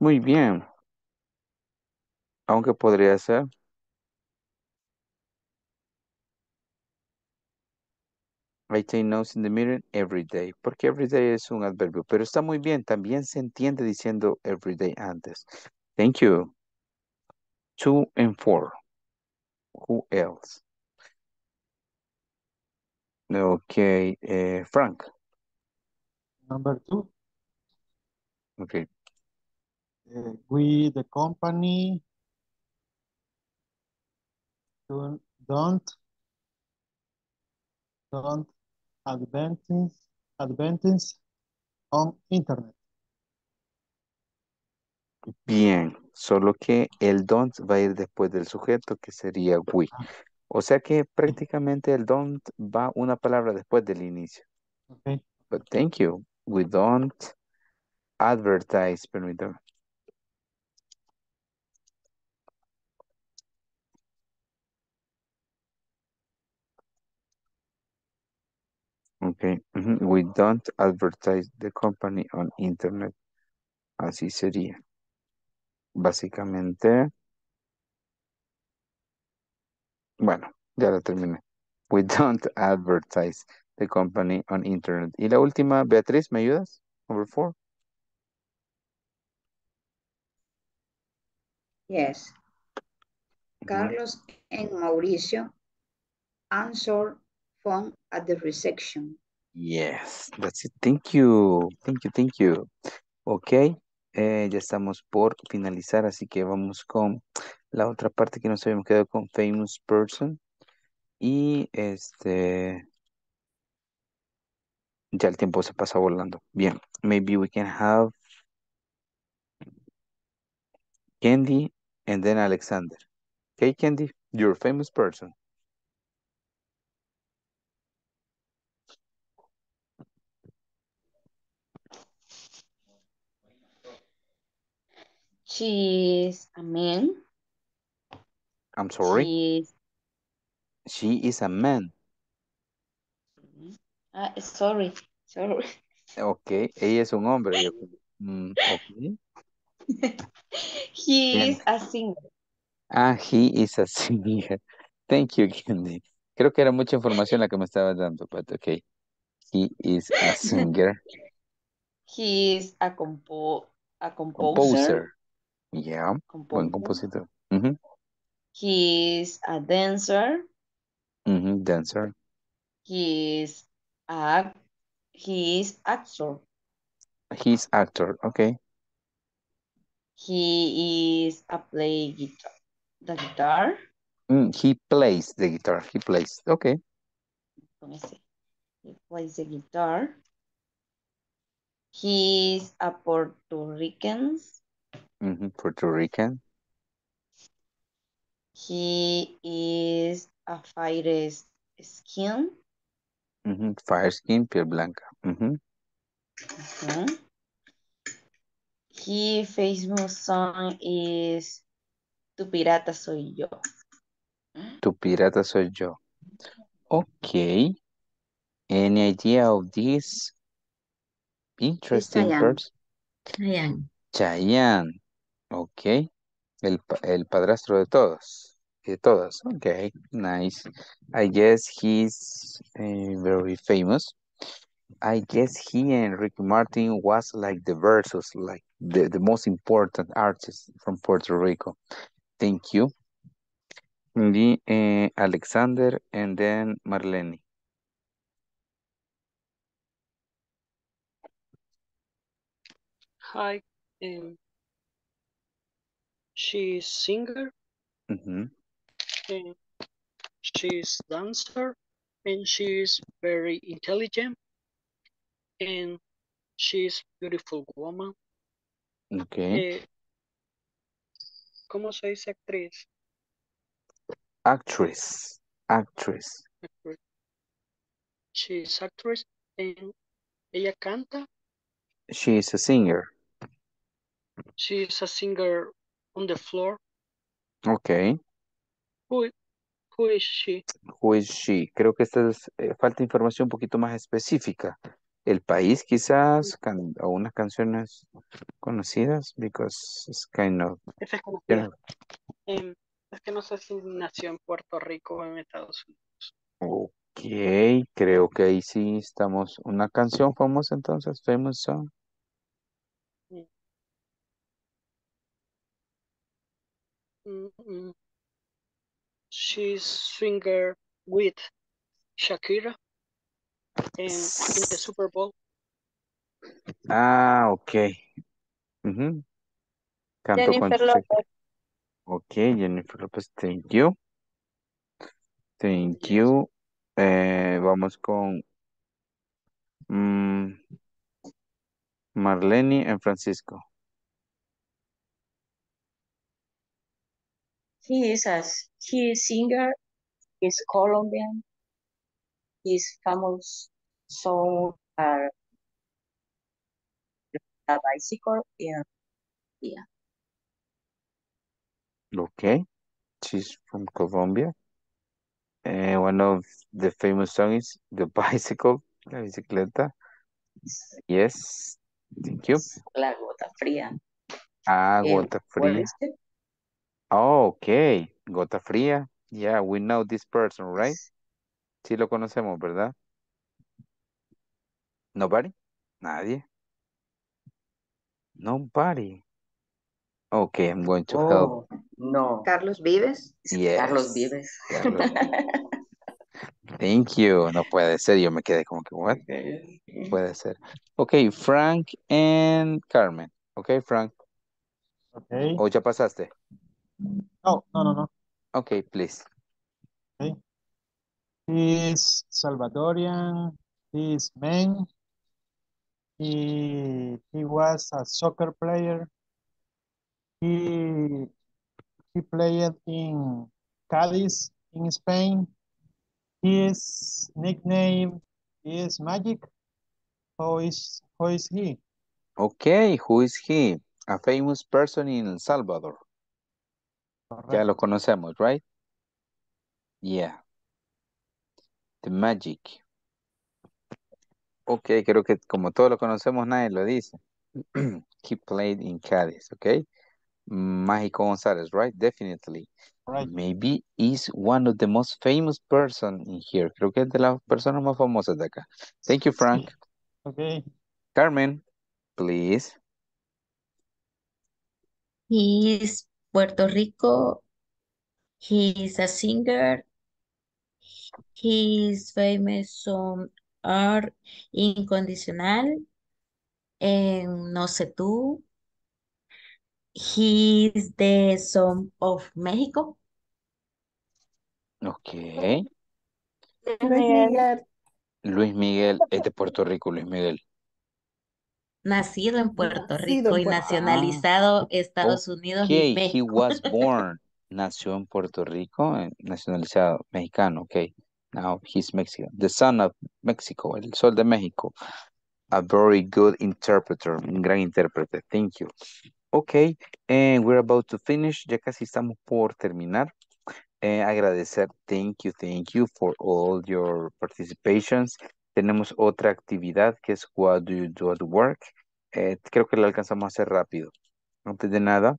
Muy bien, aunque podría ser. I take notes in the mirror every day, porque every day es un adverbio, pero está muy bien, también se entiende diciendo every day antes. Thank you. Two and four. Who else? Ok, eh, Frank. Number two, Ok. uh, we, the company, don't, don't don't advantage, advantage on internet. Bien, solo que el don't va a ir después del sujeto, que sería we. Ah, O sea que sí, prácticamente el don't va una palabra después del inicio. ok. But thank you. We don't advertise, permítame. Okay. ujú, We don't advertise the company on internet. Así sería. Básicamente, bueno, ya la terminé. We don't advertise the company on internet. Y la última, Beatriz, ¿me ayudas? Number four. Yes. Ujú. Carlos and Mauricio answer phone at the reception. Yes, that's it. Thank you. Thank you, thank you. Ok, eh, ya estamos por finalizar, así que vamos con la otra parte que nos habíamos quedado con Famous Person. Y este, ya el tiempo se pasa volando. Bien, maybe we can have Candy and then Alexander. Okay, Candy, you're a famous person. She's a man. I'm sorry. She's She is a man. ah, sorry, sorry. Ok, ella es un hombre. Yo como, mm, ok, He bien. is a singer. Ah, he is a singer. Thank you, Candy. Creo que era mucha información la que me estabas dando, but okay. He is a singer, He is a compo a composer. composer. Yeah, buen Composer. compositor. Ujú, He is a dancer. ujú, dancer. He is a he is actor. He's actor. Okay. He is a play guitar. The guitar. Mm, he plays the guitar. He plays. Okay. Let me see. He plays the guitar. He is a Puerto Rican. Ujú, Puerto Rican. He is a fair skin. Ujú, fair skin, piel blanca. Ujú. Ujú. He famous song is Tu pirata soy yo. Tu pirata soy yo. Okay. Any idea of this It's interesting Chayanne. person? Chayanne. Chayanne, ok. El, pa- el padrastro de todos, de todas, ok, nice. I guess he's eh, very famous. I guess he and Ricky Martin was like the versus, like the, the most important artist from Puerto Rico. Thank you. The, eh, Alexander and then Marlene. Hi, um, she's singer, Mhm. and she's dancer, and she's very intelligent, and she's beautiful woman. Okay. Eh, ¿Cómo se dice actriz? Actress, actress. Actriz. She's actress, and ella canta. She is a singer. She's a singer on the floor. Okay. Who, who is she? Who is she? Creo que esta es, eh, falta información un poquito más específica. El país quizás, can- o unas canciones conocidas, because it's kind of, Esa es you conocida. know, Em, Es que no sé si nació en Puerto Rico o en Estados Unidos. ok, creo que ahí sí estamos. Una canción famosa entonces, famous song. Mm, mm, mm. She's singer with Shakira and in the Super Bowl. Ah, ok. Ujú. Canto con Jennifer Shakira. Lopez. Ok, Jennifer Lopez, thank you. Thank Yes. you. Eh, vamos con mm, Marlene en Francisco. He is a he is singer, he's Colombian, his famous song are a bicycle and yeah. Ok, she's from Colombia. Eh, one of the famous songs is The Bicycle, La Bicicleta. It's, Yes, thank you. it's La Gota Fría. El Agota Fría. Fuerte. Oh, ok, Gota Fría. Yeah, we know this person, right? Sí lo conocemos, ¿verdad? Nobody? Nadie. Nobody. Okay, I'm going to help. Oh, no. Carlos Vives. It's Carlos Yes, Vives. Carlos Vives. Thank you. No puede ser, yo me quedé como que, what? Puede ser. Okay, Frank and Carmen. Okay, Frank. Okay. ¿O ya pasaste? No, no, no, no. Okay, please. Okay. He's Salvadorian. He's man. He he was a soccer player. He he played in Cádiz in Spain. His nickname is Magic. Who is who is he? Okay, who is he? A famous person in El Salvador. Ya lo Correcto. conocemos, right? Yeah, the magic. Okay, creo que como todos lo conocemos, nadie lo dice. He played in Cádiz, okay? Mágico González, right? Definitely. Right. Maybe is one of the most famous person in here. Creo que es de las personas más famosas de acá. Thank you, Frank. Sí. Okay. Carmen, please. He is Puerto Rico. He is a singer. He is famous on Art Incondicional and No Sé Tú. He is the son of Mexico. Okay. Luis Miguel. Miguel, Luis Miguel es de Puerto Rico, Luis Miguel. Nacido en Puerto nacido Rico en y Puerto Ah, nacionalizado Estados Unidos y okay. He México. was born. Nació en Puerto Rico, eh, nacionalizado mexicano. Okay. Now he's Mexican. The son of Mexico, el sol de México. A very good interpreter, un gran intérprete. Thank you. Okay, and we're about to finish. Ya casi estamos por terminar. Eh, agradecer, thank you, thank you for all your participations. Tenemos otra actividad que es What do you do at work? Eh, creo que la alcanzamos a hacer rápido. Antes de nada,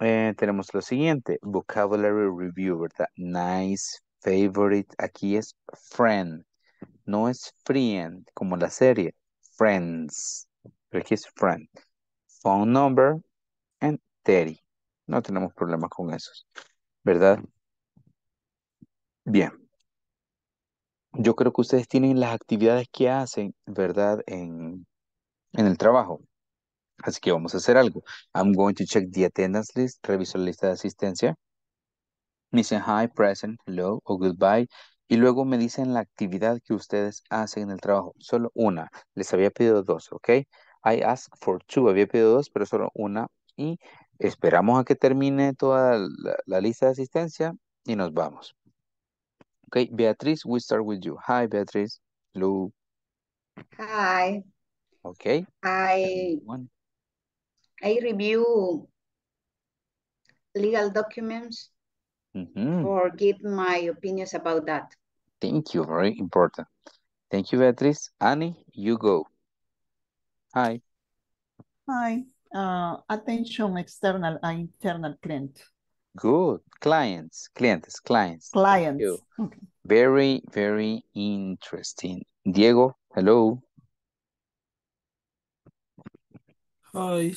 eh, tenemos lo siguiente, vocabulary review, ¿verdad? Nice, favorite, aquí es friend, no es friend, como la serie, friends, pero aquí es friend. Phone number and thirty. No tenemos problemas con esos, ¿verdad? Bien. Yo creo que ustedes tienen las actividades que hacen, ¿verdad? En, en el trabajo. Así que vamos a hacer algo. I'm going to check the attendance list. Reviso la lista de asistencia. Me dicen hi, present, hello o goodbye. Y luego me dicen la actividad que ustedes hacen en el trabajo. Solo una. Les había pedido dos, ¿ok? I asked for two. Había pedido dos, pero solo una. Y esperamos a que termine toda la, la lista de asistencia y nos vamos. Ok, Beatriz, we start with you. Hi, Beatriz. Hello. Hi. Okay. I I review legal documents mm-hmm. or give my opinions about that. Thank you. Very important. Thank you, Beatriz. Annie, you go. Hi. Hi. Uh, attention external and internal client. Good. Clients, clientes, clients. Clients. Okay. Very, very interesting. Diego, hello. Hi.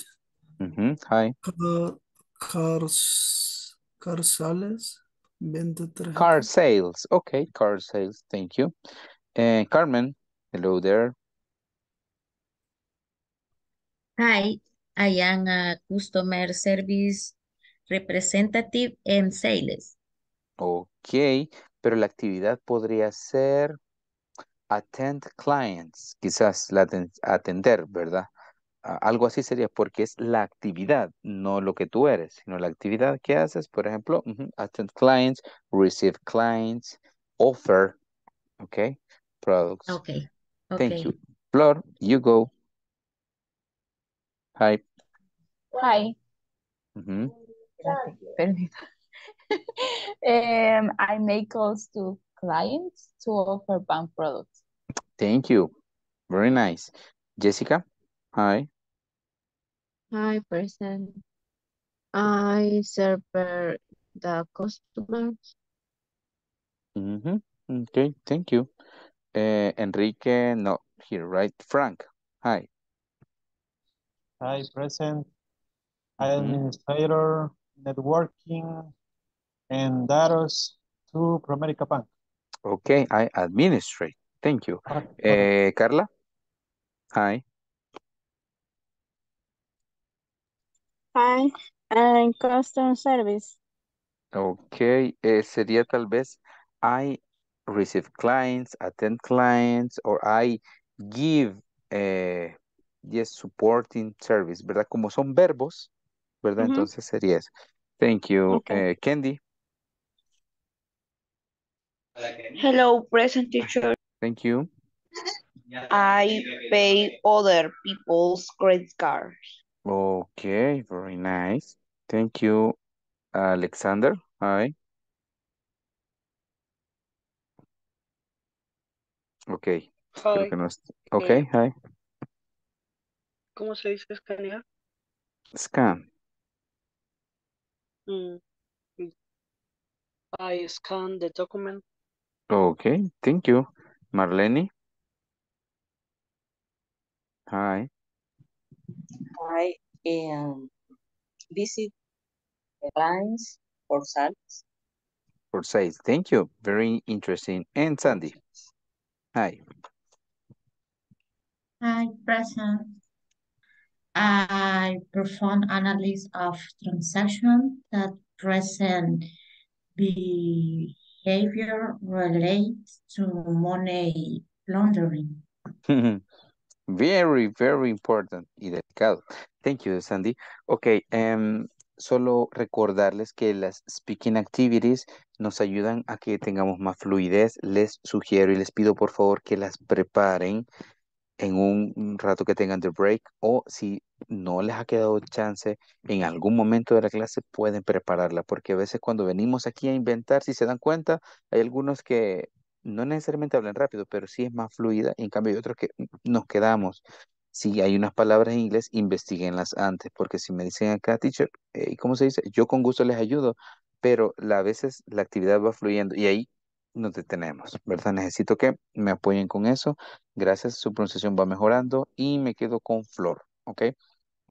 Mm-hmm. Hi. Uh, car, car sales. twenty-three. Car sales. Okay, car sales. Thank you. Uh, Carmen, hello there. Hi, I am a customer service representative en sales. Ok, pero la actividad podría ser attend clients, quizás la atender, ¿verdad? Algo así sería porque es la actividad, no lo que tú eres, sino la actividad que haces, por ejemplo, attend clients, receive clients, offer, ok, products. Ok, ok. Thank you. Flor, you go. Hi. Hi. Mm-hmm. um, I make calls to clients to offer bank products. Thank you. Very nice. Jessica, hi. Hi, present. I serve the customers. Mm-hmm. Okay, thank you. Uh, Enrique, no, here, right? Frank, hi. Hi, present. I am mm-hmm. administrator. Networking and data to Promerica Bank. Okay, I administrate. Thank you. Okay. Uh, Carla? Hi. Hi, and customer service. Okay, eh, sería tal vez I receive clients, attend clients, or I give eh, yes, supporting service, ¿verdad? Como son verbos, ¿verdad? Uh-huh. Entonces sería eso. Thank you. Okay. Uh, Candy. Hello, present teacher. Thank you. I pay other people's credit cards. Okay, very nice. Thank you, Alexander. Hi. Okay. Hi. No okay, hi. ¿Cómo se dice escanear? Scan. Mm. I scan the document. Okay, thank you. Marlene? Hi. I um, visit the lines for sales. For sales, thank you. Very interesting. And Sandy? Hi. Hi, present. I perform analysis of transactions that present behavior relates to money laundering. Very, very important y delicado. Thank you, Sandy. Ok, um, solo recordarles que las speaking activities nos ayudan a que tengamos más fluidez. Les sugiero y les pido por favor que las preparen en un rato que tengan de break, o si no les ha quedado chance en algún momento de la clase pueden prepararla, porque a veces cuando venimos aquí a inventar, si se dan cuenta, hay algunos que no necesariamente hablan rápido, pero sí es más fluida, y en cambio hay otros que nos quedamos Si hay unas palabras en inglés, investiguenlas antes, porque si me dicen acá, teacher, eh, ¿cómo se dice? Yo con gusto les ayudo, pero la- a veces la actividad va fluyendo y ahí nos detenemos, ¿verdad? Necesito que me apoyen con eso. Gracias, su pronunciación va mejorando y me quedo con Flor, ¿ok?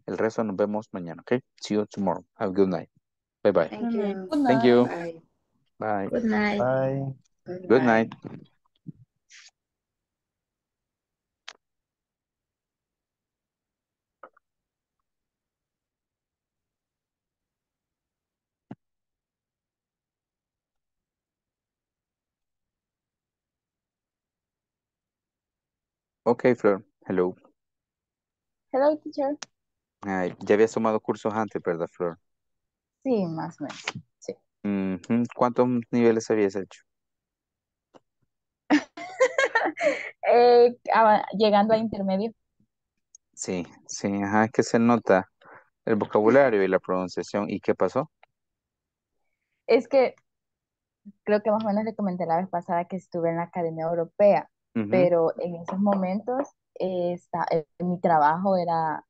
El resto nos vemos mañana, ¿ok? See you tomorrow. Have a good night. Bye bye. Thank you. Good Thank night. you. Bye. Bye. Good night. Bye. Good Good night. night. Ok, Flor. Hello. Hello, teacher. Ay, ya habías tomado cursos antes, ¿verdad, Flor? Sí, más o menos. Sí. Ujú. ¿Cuántos niveles habías hecho? Eh, ava- llegando a intermedio. Sí, sí, ajá, es que se nota el vocabulario y la pronunciación. ¿Y qué pasó? Es que creo que más o menos le comenté la vez pasada que estuve en la Academia Europea, Ujú. pero en esos momentos eh, esta- eh, mi trabajo era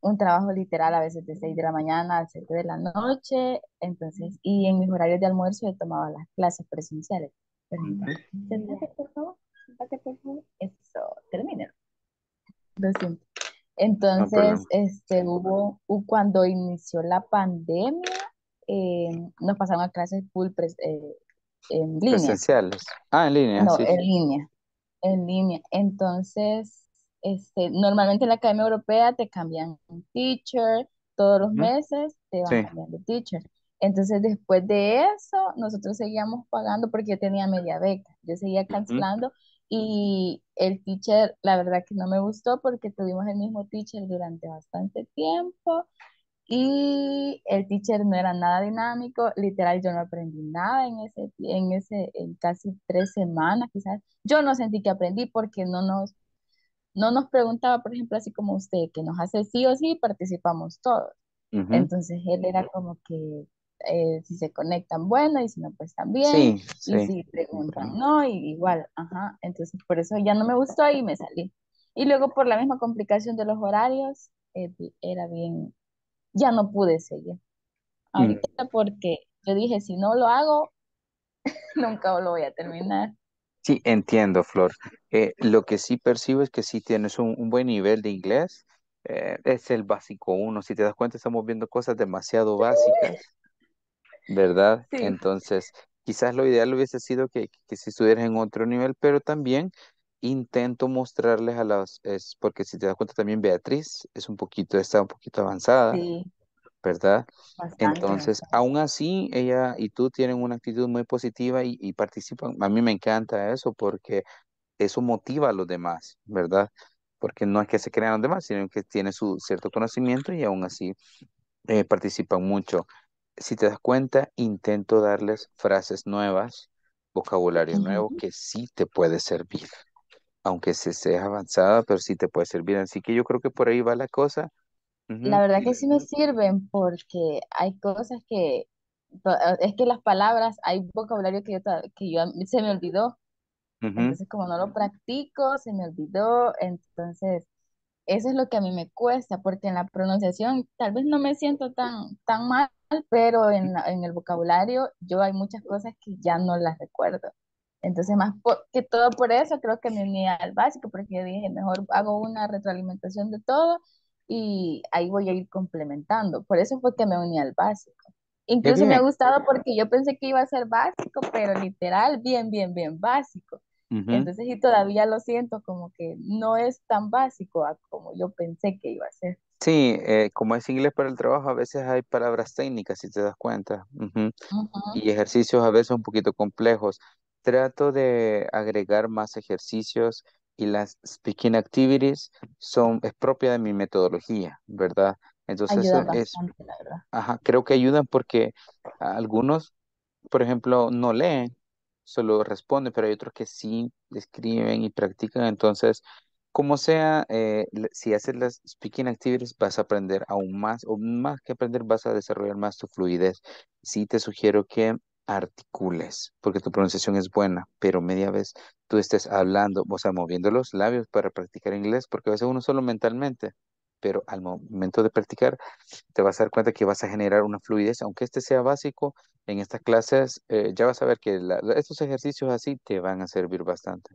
un trabajo literal, a veces de seis de la mañana a siete de la noche, entonces, y en mis horarios de almuerzo yo tomaba las clases presenciales. Permítame. Sentate, por favor. Sentate, por favor. Eso, termina. Lo siento. No Entonces, problema. este, hubo, u- cuando inició la pandemia, eh, nos pasaron a clases full pres- eh, en línea, Presenciales. Ah, en línea, no, sí, en sí. línea, en línea. Entonces, este, normalmente en la Academia Europea te cambian un teacher, todos los Ujú. meses te van Sí. cambiando teacher. Entonces, después de eso, nosotros seguíamos pagando porque yo tenía media beca, yo seguía Ujú. cancelando y el teacher, la verdad que no me gustó porque tuvimos el mismo teacher durante bastante tiempo. Y el teacher no era nada dinámico, literal, yo no aprendí nada en ese, en ese, en casi tres semanas, quizás. Yo no sentí que aprendí porque no nos, no nos preguntaba, por ejemplo, así como usted, que nos hace sí o sí, participamos todos. Ujú. Entonces él era como que eh, si se conectan, bueno, y si no, pues también, Sí, y sí. si preguntan, Comprendo. no, y igual, ajá. Entonces por eso ya no me gustó y me salí. Y luego por la misma complicación de los horarios, eh, era bien, ya no pude seguir Mm. ahorita porque yo dije, si no lo hago, nunca lo voy a terminar. Sí, entiendo, Flor. Eh, lo que sí percibo es que sí tienes un, un buen nivel de inglés. Eh, es el básico uno. Si te das cuenta, estamos viendo cosas demasiado básicas, ¿verdad? Sí. Entonces, quizás lo ideal hubiese sido que, que si estuvieras en otro nivel, pero también intento mostrarles a las, es porque si te das cuenta también Beatriz es un poquito, está un poquito avanzada, Sí, ¿verdad? bastante, Entonces, bastante. aún así, ella y tú tienen una actitud muy positiva y, y participan. A mí me encanta eso porque eso motiva a los demás, ¿verdad? Porque no es que se crean los demás, sino que tiene su cierto conocimiento y aún así eh, participan mucho. Si te das cuenta, intento darles frases nuevas, vocabulario nuevo Ujú. que sí te puede servir, aunque se sea avanzada, pero sí te puede servir. Así que yo creo que por ahí va la cosa. La Ujú. verdad que sí me sirven porque hay cosas que, to- es que las palabras, hay vocabulario que yo, to- que yo se me olvidó. Ujú. Entonces, como no lo practico, se me olvidó. Entonces, eso es lo que a mí me cuesta, porque en la pronunciación tal vez no me siento tan, tan mal, pero en, la- en el vocabulario yo hay muchas cosas que ya no las recuerdo. Entonces, más por- que todo por eso, creo que me uní al básico, porque yo dije, mejor hago una retroalimentación de todo y ahí voy a ir complementando. Por eso fue que me uní al básico. Qué Incluso me ha bien. gustado porque yo pensé que iba a ser básico, pero literal, bien, bien, bien básico. Ujú. Entonces, y todavía lo siento como que no es tan básico a como yo pensé que iba a ser. Sí, eh, como es inglés para el trabajo, a veces hay palabras técnicas, si te das cuenta, ujú, Ujú. y ejercicios a veces un poquito complejos. Trato de agregar más ejercicios y las speaking activities son, es propia de mi metodología, ¿verdad? Entonces Ayuda eso es, bastante, la verdad. ajá, creo que ayudan porque a algunos, por ejemplo, no leen, solo responden, pero hay otros que sí escriben y practican. Entonces, como sea, eh, le- si haces las speaking activities, vas a aprender aún más, o más que aprender, vas a desarrollar más tu fluidez. Sí te sugiero que articules, porque tu pronunciación es buena, pero media vez tú estés hablando, o sea, moviendo los labios para practicar inglés, porque a veces uno solo mentalmente, pero al momento de practicar te vas a dar cuenta que vas a generar una fluidez, aunque este sea básico, en estas clases eh, ya vas a ver que la, la- estos ejercicios así te van a servir bastante,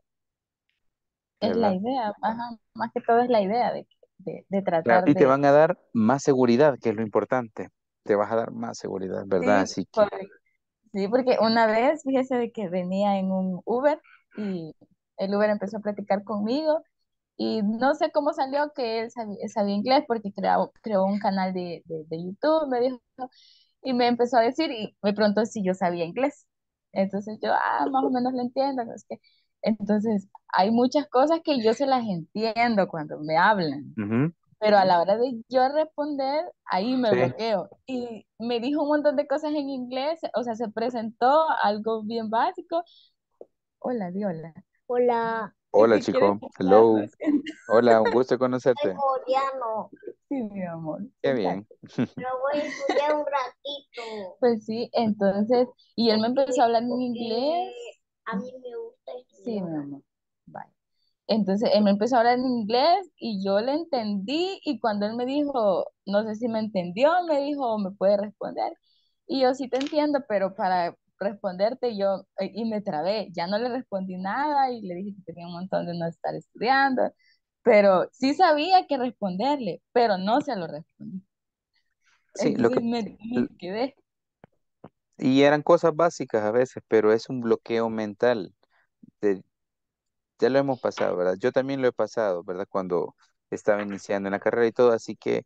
Es la ¿verdad? idea, ajá, más que todo es la idea de, de, de Claro. tratar Y te de... van a dar más seguridad, que es lo importante. Te vas a dar más seguridad, ¿verdad? Sí, Así que, correcto. Sí, porque una vez, fíjese de que venía en un Uber y el Uber empezó a platicar conmigo y no sé cómo salió que él sabía, sabía inglés porque creó, creó un canal de, de, de YouTube, me dijo, y me empezó a decir y me preguntó si yo sabía inglés. Entonces yo, ah, más o menos lo entiendo, no sé qué. Entonces, hay muchas cosas que yo se las entiendo cuando me hablan, ujú, pero a la hora de yo responder, ahí me sí. bloqueo. Y me dijo un montón de cosas en inglés, o sea, se presentó algo bien básico. Hola, Diola. Hola. Es Hola, que quiere chico. escuchar, lo Hello. siento. Hola, un gusto Soy conocerte. coreano, Sí, mi amor, Qué bien. exacto. pero voy a estudiar un ratito Pues sí, entonces, y él me empezó a porque, hablar en inglés. porque a mí me gusta Sí, mi estudiar. amor. Vale. Entonces él me empezó a hablar en inglés y yo le entendí y cuando él me dijo, no sé si me entendió, me dijo, ¿me puede responder? Y yo sí te entiendo, pero para responderte yo, eh, y me trabé, ya no le respondí nada y le dije que tenía un montón de no estar estudiando, pero sí sabía que responderle, pero no se lo respondí. Sí, lo que... Entonces me, me quedé. Y eran cosas básicas a veces, pero es un bloqueo mental. Te- Ya lo hemos pasado, ¿verdad? Yo también lo he pasado, ¿verdad? Cuando estaba iniciando en la carrera y todo, así que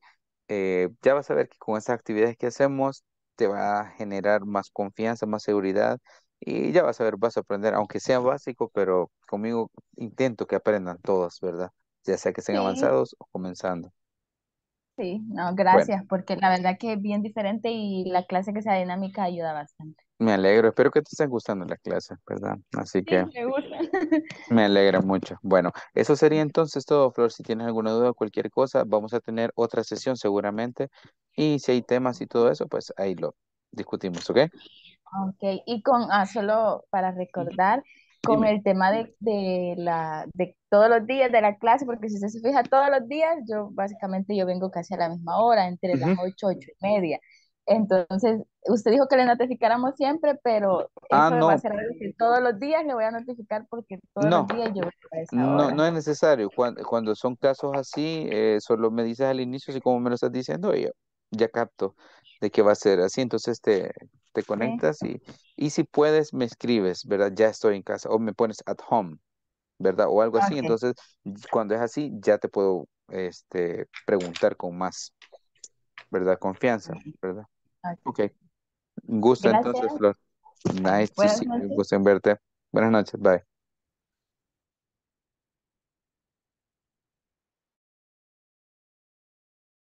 eh, ya vas a ver que con esas actividades que hacemos te va a generar más confianza, más seguridad y ya vas a ver, vas a aprender, aunque sea básico, pero conmigo intento que aprendan todos, ¿verdad? Ya sea que estén Sí, avanzados o comenzando. sí, no, Bueno, gracias, porque la verdad que es bien diferente y la clase que sea dinámica ayuda bastante. me alegro, espero que te estén gustando las clases, ¿verdad? Así que... Sí, me gusta. Me alegra mucho. Bueno, eso sería entonces todo, Flor. Si tienes alguna duda o cualquier cosa, vamos a tener otra sesión seguramente. Y si hay temas y todo eso, pues ahí lo discutimos, ¿ok? Ok, y con, ah, solo para recordar, con Dime. el tema de, de la, de todos los días de la clase, porque si usted se fija todos los días, yo básicamente yo vengo casi a la misma hora, entre las Ujú. ocho, ocho y media. Entonces, usted dijo que le notificáramos siempre, pero Ah, eso va a no, ser algo que todos los días le voy a notificar porque todos los no, días yo vengo a esa no, hora. no es necesario. Cuan- Cuando son casos así, eh, solo me dices al inicio, así como me lo estás diciendo, y yo ya capto de que va a ser así. Entonces te, te Sí, conectas y, y si puedes, me escribes, ¿verdad? Ya estoy en casa o me pones at home, ¿verdad? O algo así. ok. Entonces, cuando es así, ya te puedo este, preguntar con más, ¿verdad? Confianza, ¿verdad? Ok. Ok. Un gusto Gracias. entonces, Flor. Nice to Buenas see you. Un noches. gusto en verte. Buenas noches. Bye.